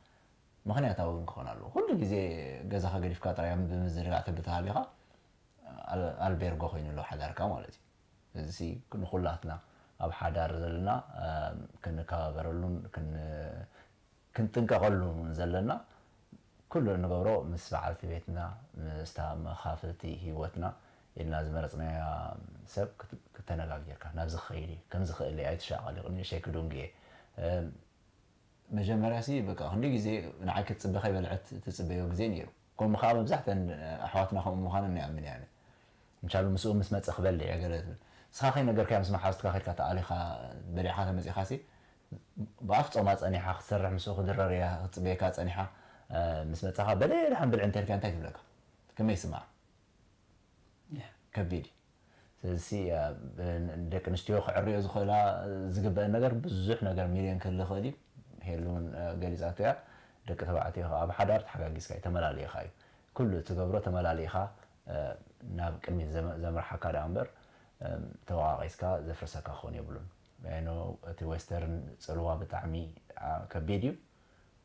ما خلينا تاون خنالو كل جزء جزء خا قريف كاتر يوم بمزرعة بتعليها البيرجو خيني لو حدار كمالتي زي كنا خلاتنا أو حدار زلنا كنا كابرلون كنا كنت نكغلون زلنا كله نجبره مسبعة في بيتنا مستعم خافتي هوتنا الناس مرتنا سب كتنا قاعدين كناس خيري كناس خير اللي عايش شغال يقولني شيء كلهم جي مجمرة سي بك هنيجي زي نعك تصب خيبة لعت تصب يوجزينيرو كل مخابر بزحتن أحواتنا خم مخانا نعمل يعني مش على المسؤول مسمى تخبل لي عقلت سخاخين نقدر كام سمح حاسك خير كتعالي خا بريحة مزي خاسي بعفت أمات أني حا خسر مسؤول خدر ريا تصبيكات أني حا مسمى تخا بلي الحمد لله أنت كان تكتب لك كم يسمع كبيري سي دك نشتيوخ عرية زخلا زقب نقدر بزح نقدر مليان كله خالي هلون جلساتها دكتور بعتيها بحضرت حاجة جسكاي تمل عليها كله تجبره تمل عليها ناب كمية زم زمر حكى عمبر تواع جسكا زفرسة كخوني بلون لأنه تويسترن سلوا بتعمي كبيريو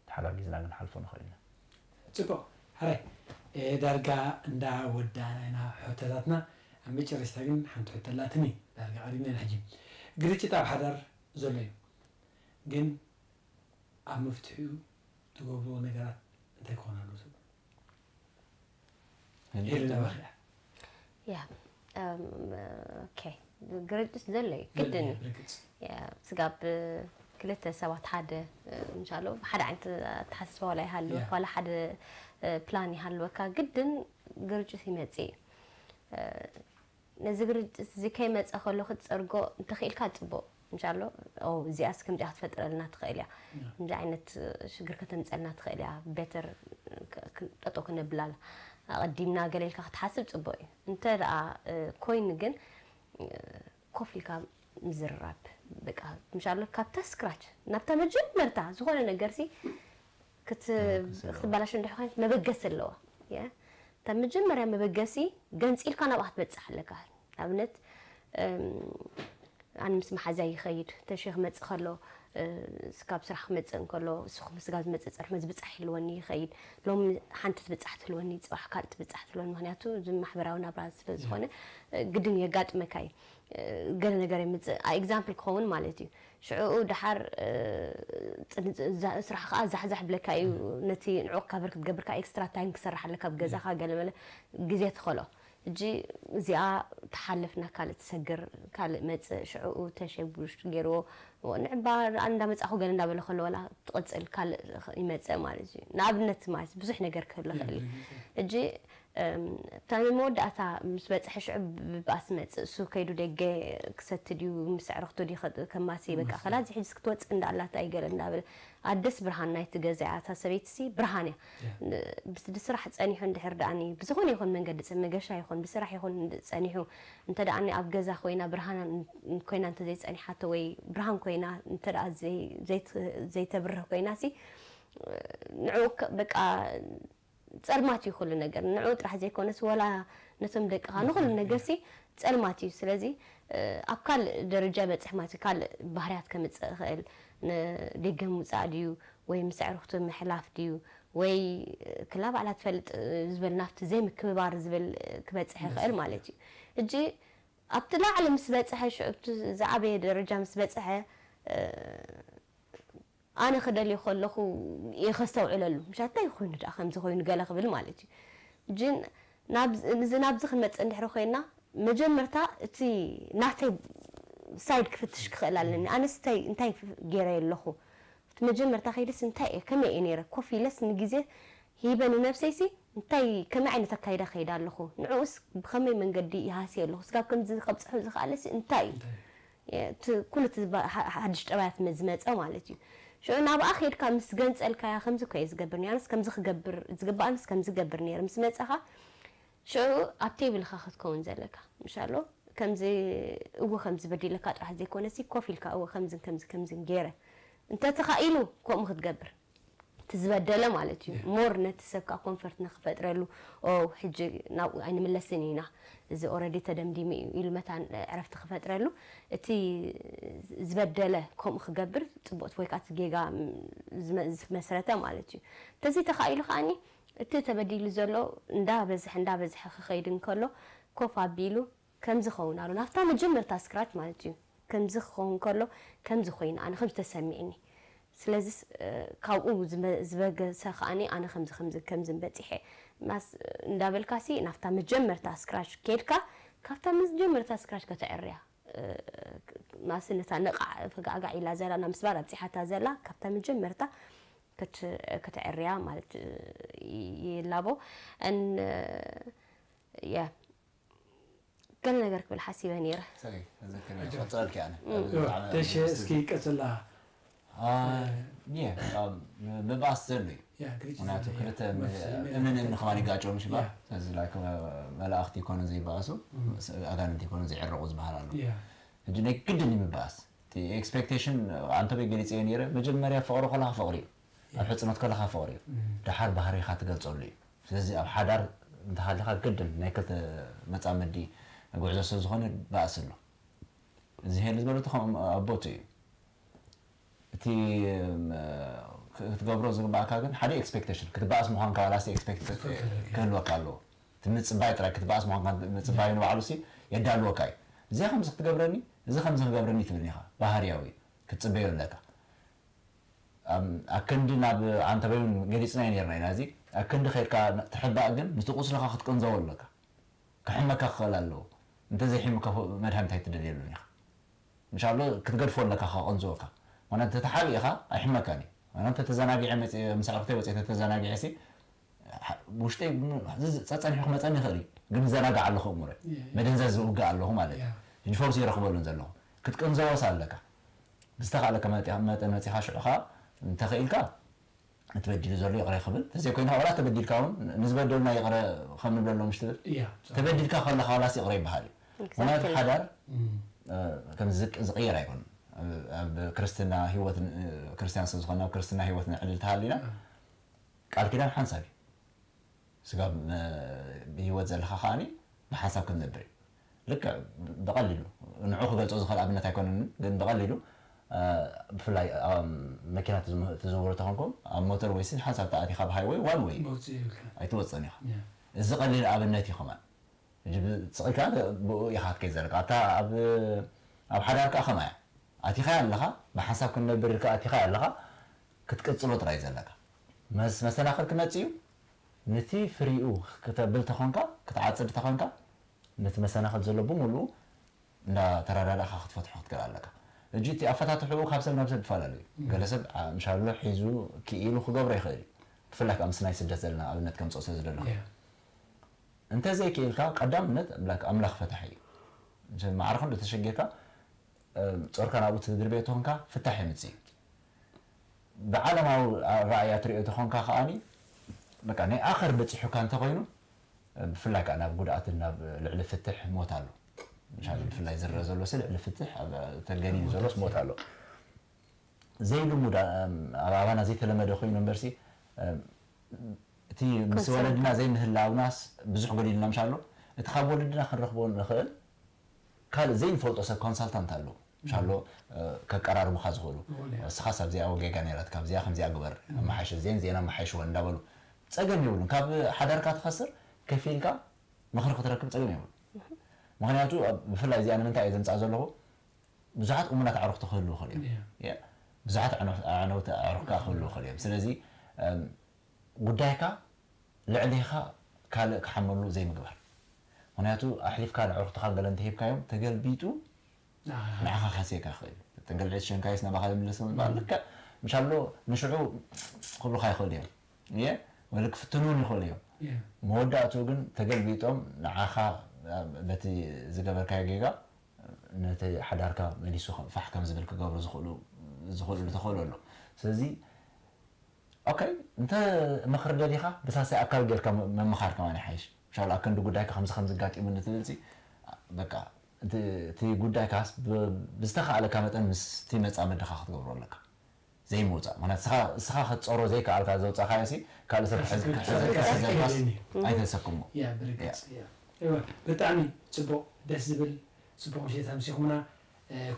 حاجة جزنا نحلفون خلينا تبا هاي درجة دا ودانا حتلاتنا عم بيشرستين حنت حتلاتني درجة قريبة الحجم قريت تاب حضر زليم جن أمفتحو تقولون نقرأ تكونا لوسب. هل تبغى؟ يا أوكي قريت ذللي جدا. يا سقاب كلته سوت حدا إن شاء الله حدا عند تحسوا ولا هالو ولا حدا بلاني هالوكا جدا قريت ثمتي. نزقرت زي كلمة أخلو خد أرجو تخيل كاتبو. مشالو أو زي أسكم جاهت فترة لنا تخيلها مجانت شجرة تمسألنا تخيلها بيتر أتوقع بلال قديمنا قليل كحت حسب تبوي أنت رأى كوين جن كوفلي كام مزرب بقى مشالو كابتا سكراتش نبتا مجد مرتاح زخون نجرسي كت بلاش نروح ما بقص اللوا يا تمجد مرة ما بقصي جنس إلك أنا واحد بتسحلك أبنت أنا مسمح زي خير تشيخ متسخلو سكاب سرح متسنكلو سخ مسجاز متسرح مز بتسحلوني خير لهم حنت بتسحلوني تصبح كانت بتسحلوني مهنياتو زي ما حبراونا براز بزخونة قدني قات مكاي قرنا قريمت example كون مالتي شعور دحر سرح خاز حزح بلكاي نتي نعوق كبرك بجبرك إكسترا تانك سرح لك بجزء خا قال ملا جزيت خلا جي زيا تحلفنا كالت تسجر كال مت شعور تشيب وش تجرو ونعبر عندنا مت أخو قالنا بلا خلا ولا تقتل كال يمت مالجي نابنت ماس بزح نجر كله خلي جي تاني مود أتا مسبت حشعب بأسمت سو كيدو دقة كست ديو مسعر خطو دي خد كماسي بك خلاص يحجز كتوت إن الله تأجر إن الله عدس برهان نايت جزعة تسبيت سي برهانه بس دس راح تسأني حن دحر دعني بس خوني خون من قدس من جشة يخون بس راح يخون تسأني حو أنت دعني أب جزعة خوينا برهان كوينا أنت زيت أني حتى وي برهان كوينا أنت رأ زي زيت زيت بره كوينا سي نعوق بك تسأل ماتي كل النجار نعود راح زي كونس ولا نتملك غنو كل النجارسي تسأل ماتي سلزي أبكال درجة بتحماتي كال بهارات كم تسأل ندقهم مساعديو ويمسعر خطوة محلاف ديو وي كلاب على تفلت زبل نفط زي مكبار زبل كبت سحقل مالتي الجي أبطلع على مسبات سحة شو بتزعبي درجة مسبات سحة أنا خدالي خلخو يخسوا عللو مش حتى يخون رأ خمسة خوين قال قبل مالتي جن نابز نابز خمسة عند حرقينا مجمرتا تي نعتي سايد كفتش خلالني أنا استي انتي جري اللخو مجمرتا خير لسه انتي كم يعني ركوا في لسه نجزة هي بنو نفسيسي انتي كم عين تكيدا خيدا اللخو نعوس بخمي من قدي هاسي اللخو سكاب كم زين خبص حوز خالص انتي كل تب حدش تبعت مزمت أو مالتي شو أنا بأخير كم سجنت الكايا خمسة كيس جبرني أنا كم زخ جبر تجبر أنا كم زخ جبرني أنا مسمعت أخا شو أبتي بالخاخد كون ذلك مشالو كم زي هو خمس بدي لك راح زي كونسي كوفي الكا هو خمس كم زي كم زي جيره أنت تخيله كم خد جبر تزبدله مالتي مور نتسكع كونفرت نخفت رلو أو حجي ناو يعني من السنينة إذا أوردي تدمدي يلمتان عرفت خفت رلو تي زبدله كم خجبر تبوت ويكات جيجا زم مسرته مالتي تزي تخيله خاني تي تبديل زلو ندابز حندابز حق خيرين كله كوفا بيلو كم زخون على نفتا مجمر تاسكرات مالتي كم زخون كله كم زخين أنا خمسة سمعني سلزس كاو زبق سخاني أنا خمسة خمسة كم زنبتيحي ماس ندابل كاسي نفتا مجمر تاسكراش كيركا كفتا مجمر تاسكراش كتعريها ماس نتا نقع فقع قع إلى زلا أنا مسبارة بتحتها زلا كفتا مجمر تا كت كتعريها مالت يلابو أن يا قلنا جرك بالحسيب هنيرة صحيح هذا كلام شاطرك أنا ليش سكيك أتلاها نعم مباسترني هناك كرة من من خواني قاچون شباب تزلك ولا أختي كانوا زي باسو أغانتي كانوا زي عروز بحرانو جنك كدني مباس تي expectation أنت بيجلس ينيره مجد مريا فقري خلاها فقري الحس ما تكلها فقري دحر بحري خات قلت صلي فزي أبحر دحر خات كدن نكت متعمدي أقول جالس زخون باسنو زين زبالة خم أبوتي تي تقبرو زق بعك هاجن حدي expectation كتب أسم هان كاراسي expected كان وقالو تمت باي ترى كتب أسم هان تمت باي نوعلوسي يدال وقاي زي خمسة تقبرني زي خمسة تقبرني تبنيها بهارياوي كتبير لك أكند ناب عن تبين جديس نين يرني نازي أكند خير كا تحب أجن مستقوس لك أخذ كن زول لك كحمك خلالو أنت زي حمك مدهم تحت دليل بنيها إن شاء الله كتقدر فول لك أخا أنزوكا وأنا تتحرق يا أخي مكاني وأنا تتزناقي عمت مسعرتي وتتزناقي عسي وشتي تتسني حكمة أنا خري قم زناقة على الخمرة ما تنزل وقع على الهم عليه ينفوز يرقبوا لهم زلهم كنت كم زوا سال لك بستغل لك ما ما ما تحاش عخا تخيلك تبدي زلوا يقرأ خبل تزي كونها ولا تبدي الكون نسبة دولنا يقرأ خمل بلون مش تدر تبدي الكون خلا خلاص يقرأ بحالي وأنا تحضر كم زق صغيرة يكون كريستنا هيوت كريستيان سوزخنا وكريستنا هيوت نعلتها لنا قال كده حنسابي سقاب هيوت زل خخاني بحسب كنا بري لك بقلله نعوخ قلت أزخل أبننا تكون قن بقلله في لا مكينة تزور تهانكم موتور ويسين حسب تأتي خاب هاي واي وان واي أيتوت صنيعة الزقلل أبننا تخمان جب صقيك هذا بو يحط كذا لك عتا أب أب حدا كأخماع أتيخا اللها بحسب كنا برك أتيخا اللها كتكتسلو ترايز اللها مس مثلا آخر كنا تيو نتي فريو كتقبل تخونك كتعاصر تخونك نت مثلا آخر زلوا بمولو لا ترى لا خاخد فتحوت كاللك جيتي أفتحت حقوق خمسة من أبسط فلالي جلسب مشارلو حيزو كيلو خجبر يخرج فلك أمس نايس جزلنا أبنت كم صوص جزلنا أنت زي كيلك قدام نت بلاك أملاخ فتحي جل ما عرفنا تشجيكا تركنا أبو تدربيتهم كا فتحي متزي بعلم أو رأيات رأيتهم كا خاني لك أنا آخر بتشحو كان تغينه فلك أنا بقول أتلنا لعل فتح موت علو مش عارف في الله يزر زلوا سلع لفتح تلقاني زلوا موت علو زي المودا أنا زي لما دخلنا برسي تي بس ولدنا زي نهلا وناس بزح قليلنا مش عارف تخاب ولدنا خرخبون نخل كان زي فولت أصلا كونسلتانت علو مش عارف كقرار مخازقولو بس خاصة زي أوجي كانيرات كاب زي خم زي أكبر ما حش زين زين ما حش وين دبلو تسأجم يقولون كاب حدار كات خسر كفيل كاب ما خرخت ركب تسأجم يقول مخنياتو بفلا زي أنا من تعيزن تعزله بزعات أمنا تعرق تخلو خليه يا بزعات عنا عنا تعرق أخلو خليه بس لذي قدايكا لعليها كال كحملوا زي ما قبل مخنياتو أحلف كان عرق تخلق لنتهيب كيوم تقل بيتو نعها خسيك أخلي تقل عشان كايسنا بخدم من لسه ما لك مش عملوا نشعو خلو خاي خليه يا ولك فتنون خليه مودع توجن تقل بيتهم نعها بتي زجبر كاجيجا نتي حداركا ملي سخن فحكم زبل كجبر زخلو زخلو تخلو له سلازي اوكي انت مخرج ليخا بس هسه اكل غير كم مخار كمان حيش ان شاء الله اكن دو غداي خمسة خمسة غاطي من تلزي بقى تي غداي كاس بستخ على كامتن مس تي نصا مدخا تخبر لك زي موزا انا صخا صخا تصورو زي كالكا زو صخايسي قال سر حزك عايز اسكمو يا بركس يا ايوه بتعني صبو داس زبل صبو شي تمسخونا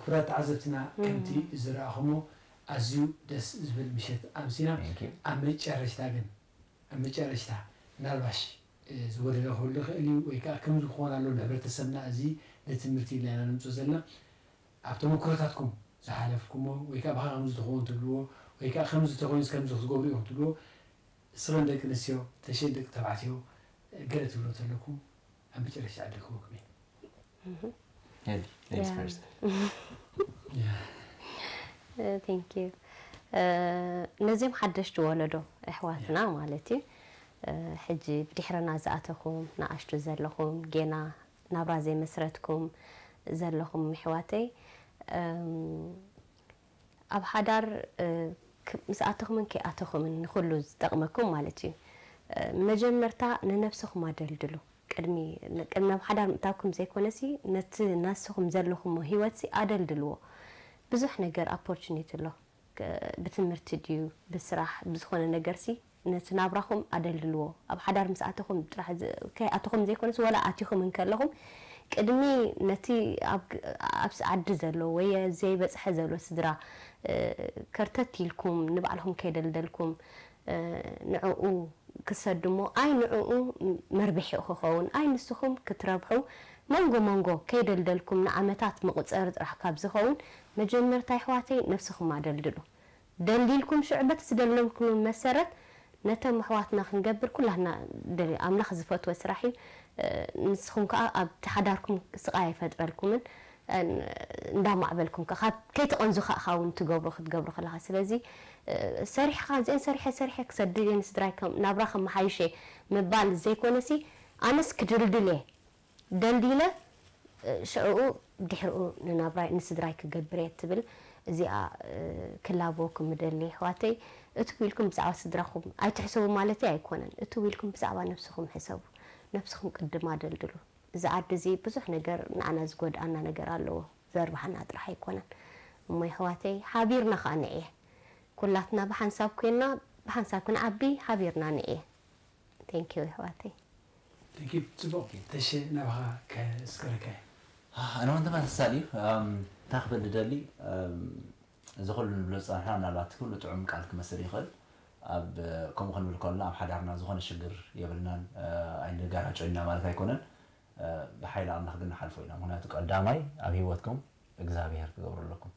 كرات عزبتنا كنتي زراهمو ازيو داس زبل مشيت امسينا امري چرشتا گن امري چرشتا نالباش زوريله هولخ الي ويكا كم زخونا لو نبرتسمنا ازي لتمرتي لنا نمصزلنا ابتمو كراتكم زحالفكم ويكا باهم زخون تبلو ويكا خمس تغون كم زخغوبي يحتلو سرن دكنسيو تشدك تبعتيو قلت بلو تلكم I'm better at it than you. Thanks first. Yeah. Thank you. نزيم حدش تولده إخواتنا مالتي حجي بديحرنا زعتكم نعشتو زلكم جينا نبرزي مسرتكم زلكم إخواتي أبحدر زعتكم من كأتكم من خلوز دقمكم مالتي مجمرتا ننفسكم ما دلدلو كلمي كلمة بحدا متاعكم زي كونسي نت ناسهم زلهم وهيواتي عدل دلوا بزح نجر opportunity له بتمرتديو بسرح بزخون نجرسي نت نابرهم عدل دلوا بحدا مساعتهم راح كي أتهم زي كونسي ولا أتيهم من كلهم كلمي نتي أب أبس عد زلوا ويا زي بس حزلوا سدرا كرتتي لكم نبعلهم كيدل دلكم نعو كسردمو أي نوع مربحي أخوون أي نسخهم كتربحو منجو منجو كيدلدلكم نعمتات مقص أرض راح كابزخون مجمر تايحواتي نفسهم ما دلدلو دليلكم شعبة تدللكم مسرت نتم حواتنا خنجبر كلهنا دلي أم نخذ فتوى سرحي نسخهم كأب تحداركم سقاي فدرلكم ندام عبالكم كخاب كيت أنزو خا خاون تجبر خد جبر خلاها سلازي سريح خان زين سريح سريح كسردين سترايكم نبرخم حيشي مبال زي كونسي أنا سكدل دلي دل ديله شعو بدحرقو نبراي نسترايك جبريت بال زي كلابوكم دلي حواتي أتويلكم بزعوا سدراكم أي تحسبوا مالتي أيكونا أتويلكم بزعوا نفسكم حسبوا نفسكم قد ما دلدلو زعاد زي بزح نجر أنا زقود أنا نجر الله زرب حنا أدرى حيكونا أمي حواتي حبيرنا خانعيه كلاتنا بحنسابكنا بحنسابكنا عبي حبيرنا نعيه thank you حواتي thank you تبغى تشي نبغى كسكركاي أنا وأنت ما تسالي تأخذ الدلي زخل البلوس أنا أنا لا تقول تعمق على كمسري خل أب كم خل بالكون لا حدارنا زخل الشجر يبلنا عند جارج عندنا ما لفيكونا بحيل عن نخدنا حلفونا هناك قدامي أبي واتكم إجزاء بيرك قبر لكم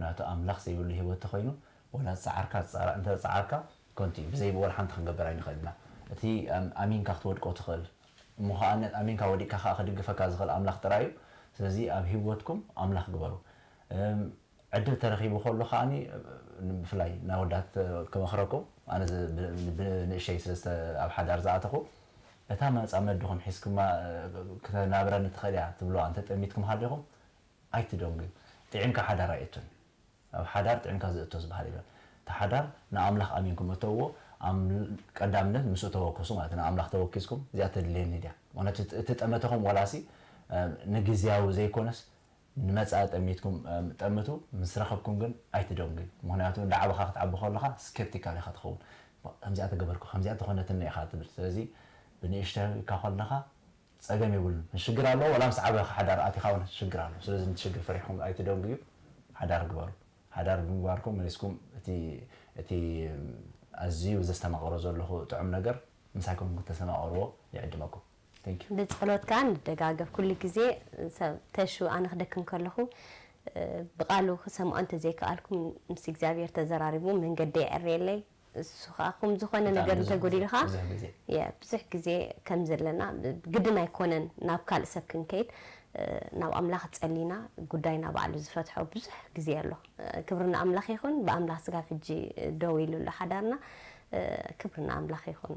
ونحن أملاخ سيقول له هو تخينه ولا سعرك سعر أنت سعرك كنتي بزي بقول حن تخنجب رأي نخدمه أتي أمين كخطوة كتخل مخان أمين كودي كخاخد جفك أزغل أملاخ ترايو سلزي أبي بوتكم أملاخ جبرو عدة ترخيب وخلوا خاني فلاي ناودات كم خرقوا أنا بنشيء سلست أب حد أرزعتكم أتامن أتعمل دخن حسكم كنا نابر نتخلع تبلو أنت تأميتكم هذاهم أيت دونج تعينك حدا رأيتون أو حدا تعينك زوجتوس بهذا تحدا نعمله أمينكم توه أم قدامنا مسوتوا كسمة أنا عمله توكيسكم زيادة اللين هدية وأنا تتأمتهم ولاسي نجزياو زي كونس نمسأت أميتكم تأمتوا مسرخبكم جن أيت دونج مهناتون لعب خاخت عب خالها سكتيكالي خد خون خمسة جبركم خمسة خونة النية خاطر سلزي بنيشتري كأخذناها سأجمع يقول نشجر على ولا مسعبة حدار أتي خاونا نشجر على سو لازم تشجر فريقهم أيت دون جيب حدار كبار حدار بمباركم منسكم أتي أتي أزي وزستم عروزه اللي هو تعم نجر مساكم متسمع عروه يعجبكم. Thank you. بتسألوت كان دقاقة كل كذي تشو أنا خدكم كلهم بقالوا خصم أنت زي كألكم مسك زاوية تزراربو من قد يعريلي سخاكم زخنا نقدر تقولي لها يا بزح كذي كم زلنا قد ما يكونن نابكال سبكن كيد ناو أملاخ تسألينا قدينا بعلو زفتحه بزح كذي له كبرنا أملاخ يخون بأملاخ سقاف الجي دويلو لحدارنا كبرنا أملاخ يخون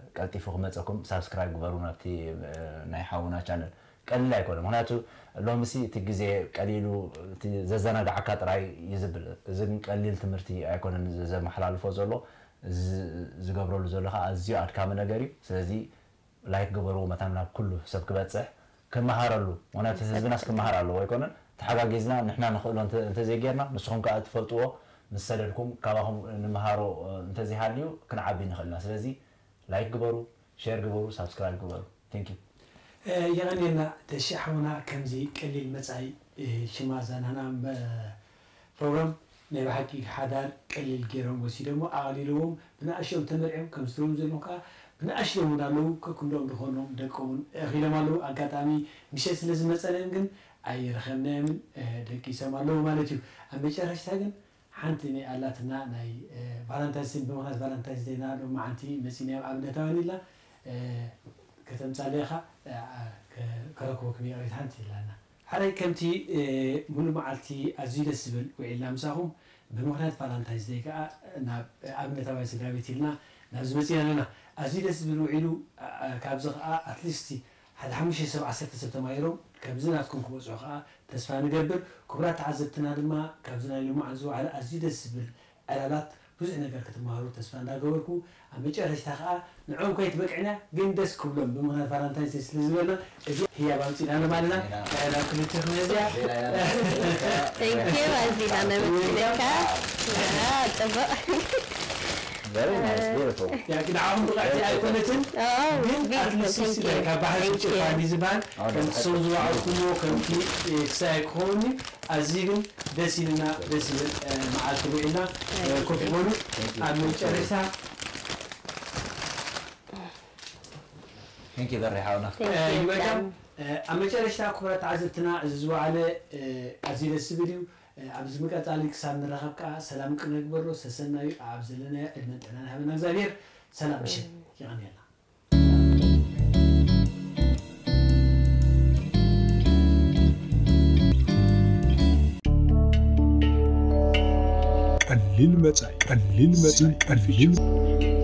قلتي فوق خمسةكم سبسكرايب جبرونا بتي نايحونا channel قليل يكونن معناته لو مسي تجزء قليله تزنا دعكات راي يزبل زين قليل تمرتي يكونن زي محلال فوزله زجبروا لزولها أزياء كاملة جري سلزي لايك جبروا مثلاً كله سب كبات صح كم مهارة له وأنا تسبب ناس كم مهارة له ويكونن تحقق جزنا نحنا نقول أنت أنت زي جيرنا نسخهم كأنت فلتوا نسلكم كلهم المهارة أنت زي هاليو كنا عابين خلنا سلزي لايك جبروا شير جبروا سبسكرايب جبروا thank you يعني لنا تشحونا كم زي كل مسعي شمازن هنا program نبحكي حدا قليل جيران وسيلهم أغليلهم بنأشلهم تمرعهم كم سلوم زلمكا بنأشلهم دالو ككلهم دخونهم دكون خيلهم دالو أكتامي مشيت لازم مثلاً عن أي رخمنام دكيسهم دالو ما لتشوف أمشي رشتاعن حنتني الله تناعي فالنتاسين بمهاز فالنتاس دينالو ما عندي مسيني عبدة تاني لا كتم ساليها كراكوك ميعود حنتي لنا حري كمتي منو معلتي أزيل السبل وإعلام سهم بمخلات فالنتايز ذيك أنا أبنت أبوي سلابتي لنا نازمتي أنا أزيل السبل وعلو كابزق أتلستي هذا حمشي سبعة ستة سبتمبر كابزنا تكون كوز عقاء تسفان جبر كبرات عزبتنا لما كابزنا اليوم عزوا على أزيل السبل ألات بزعنا كركت مهارو تسفان داقوركو أميج أرش تخاء نعوم كي تبقعنا جندس كلهم بمخلات فالنتايز سلزبلنا هي بامتين أنا مالنا أنا كنت تخمزيا thank you أزيل أنا متلك لا تبقى very nice beautiful يا كده عم بقعدي على كونتين اه بيت سيسي كبحر تشوفاني زبان كنت سوزوا على كله كنت سايكوني أزيل دسيلنا دسيل مع تبعنا كوفي مولو أمي تشرسها thank you very much أيوة أما جالسنا كورة عزتنا زوا على أزيل السبيل عبز مكات عليك سامن رخبك سلامك نكبره سسنا عبز لنا المنتنا هبنا زاير سلام شيء يعني لا قليل متعي قليل متعي قليل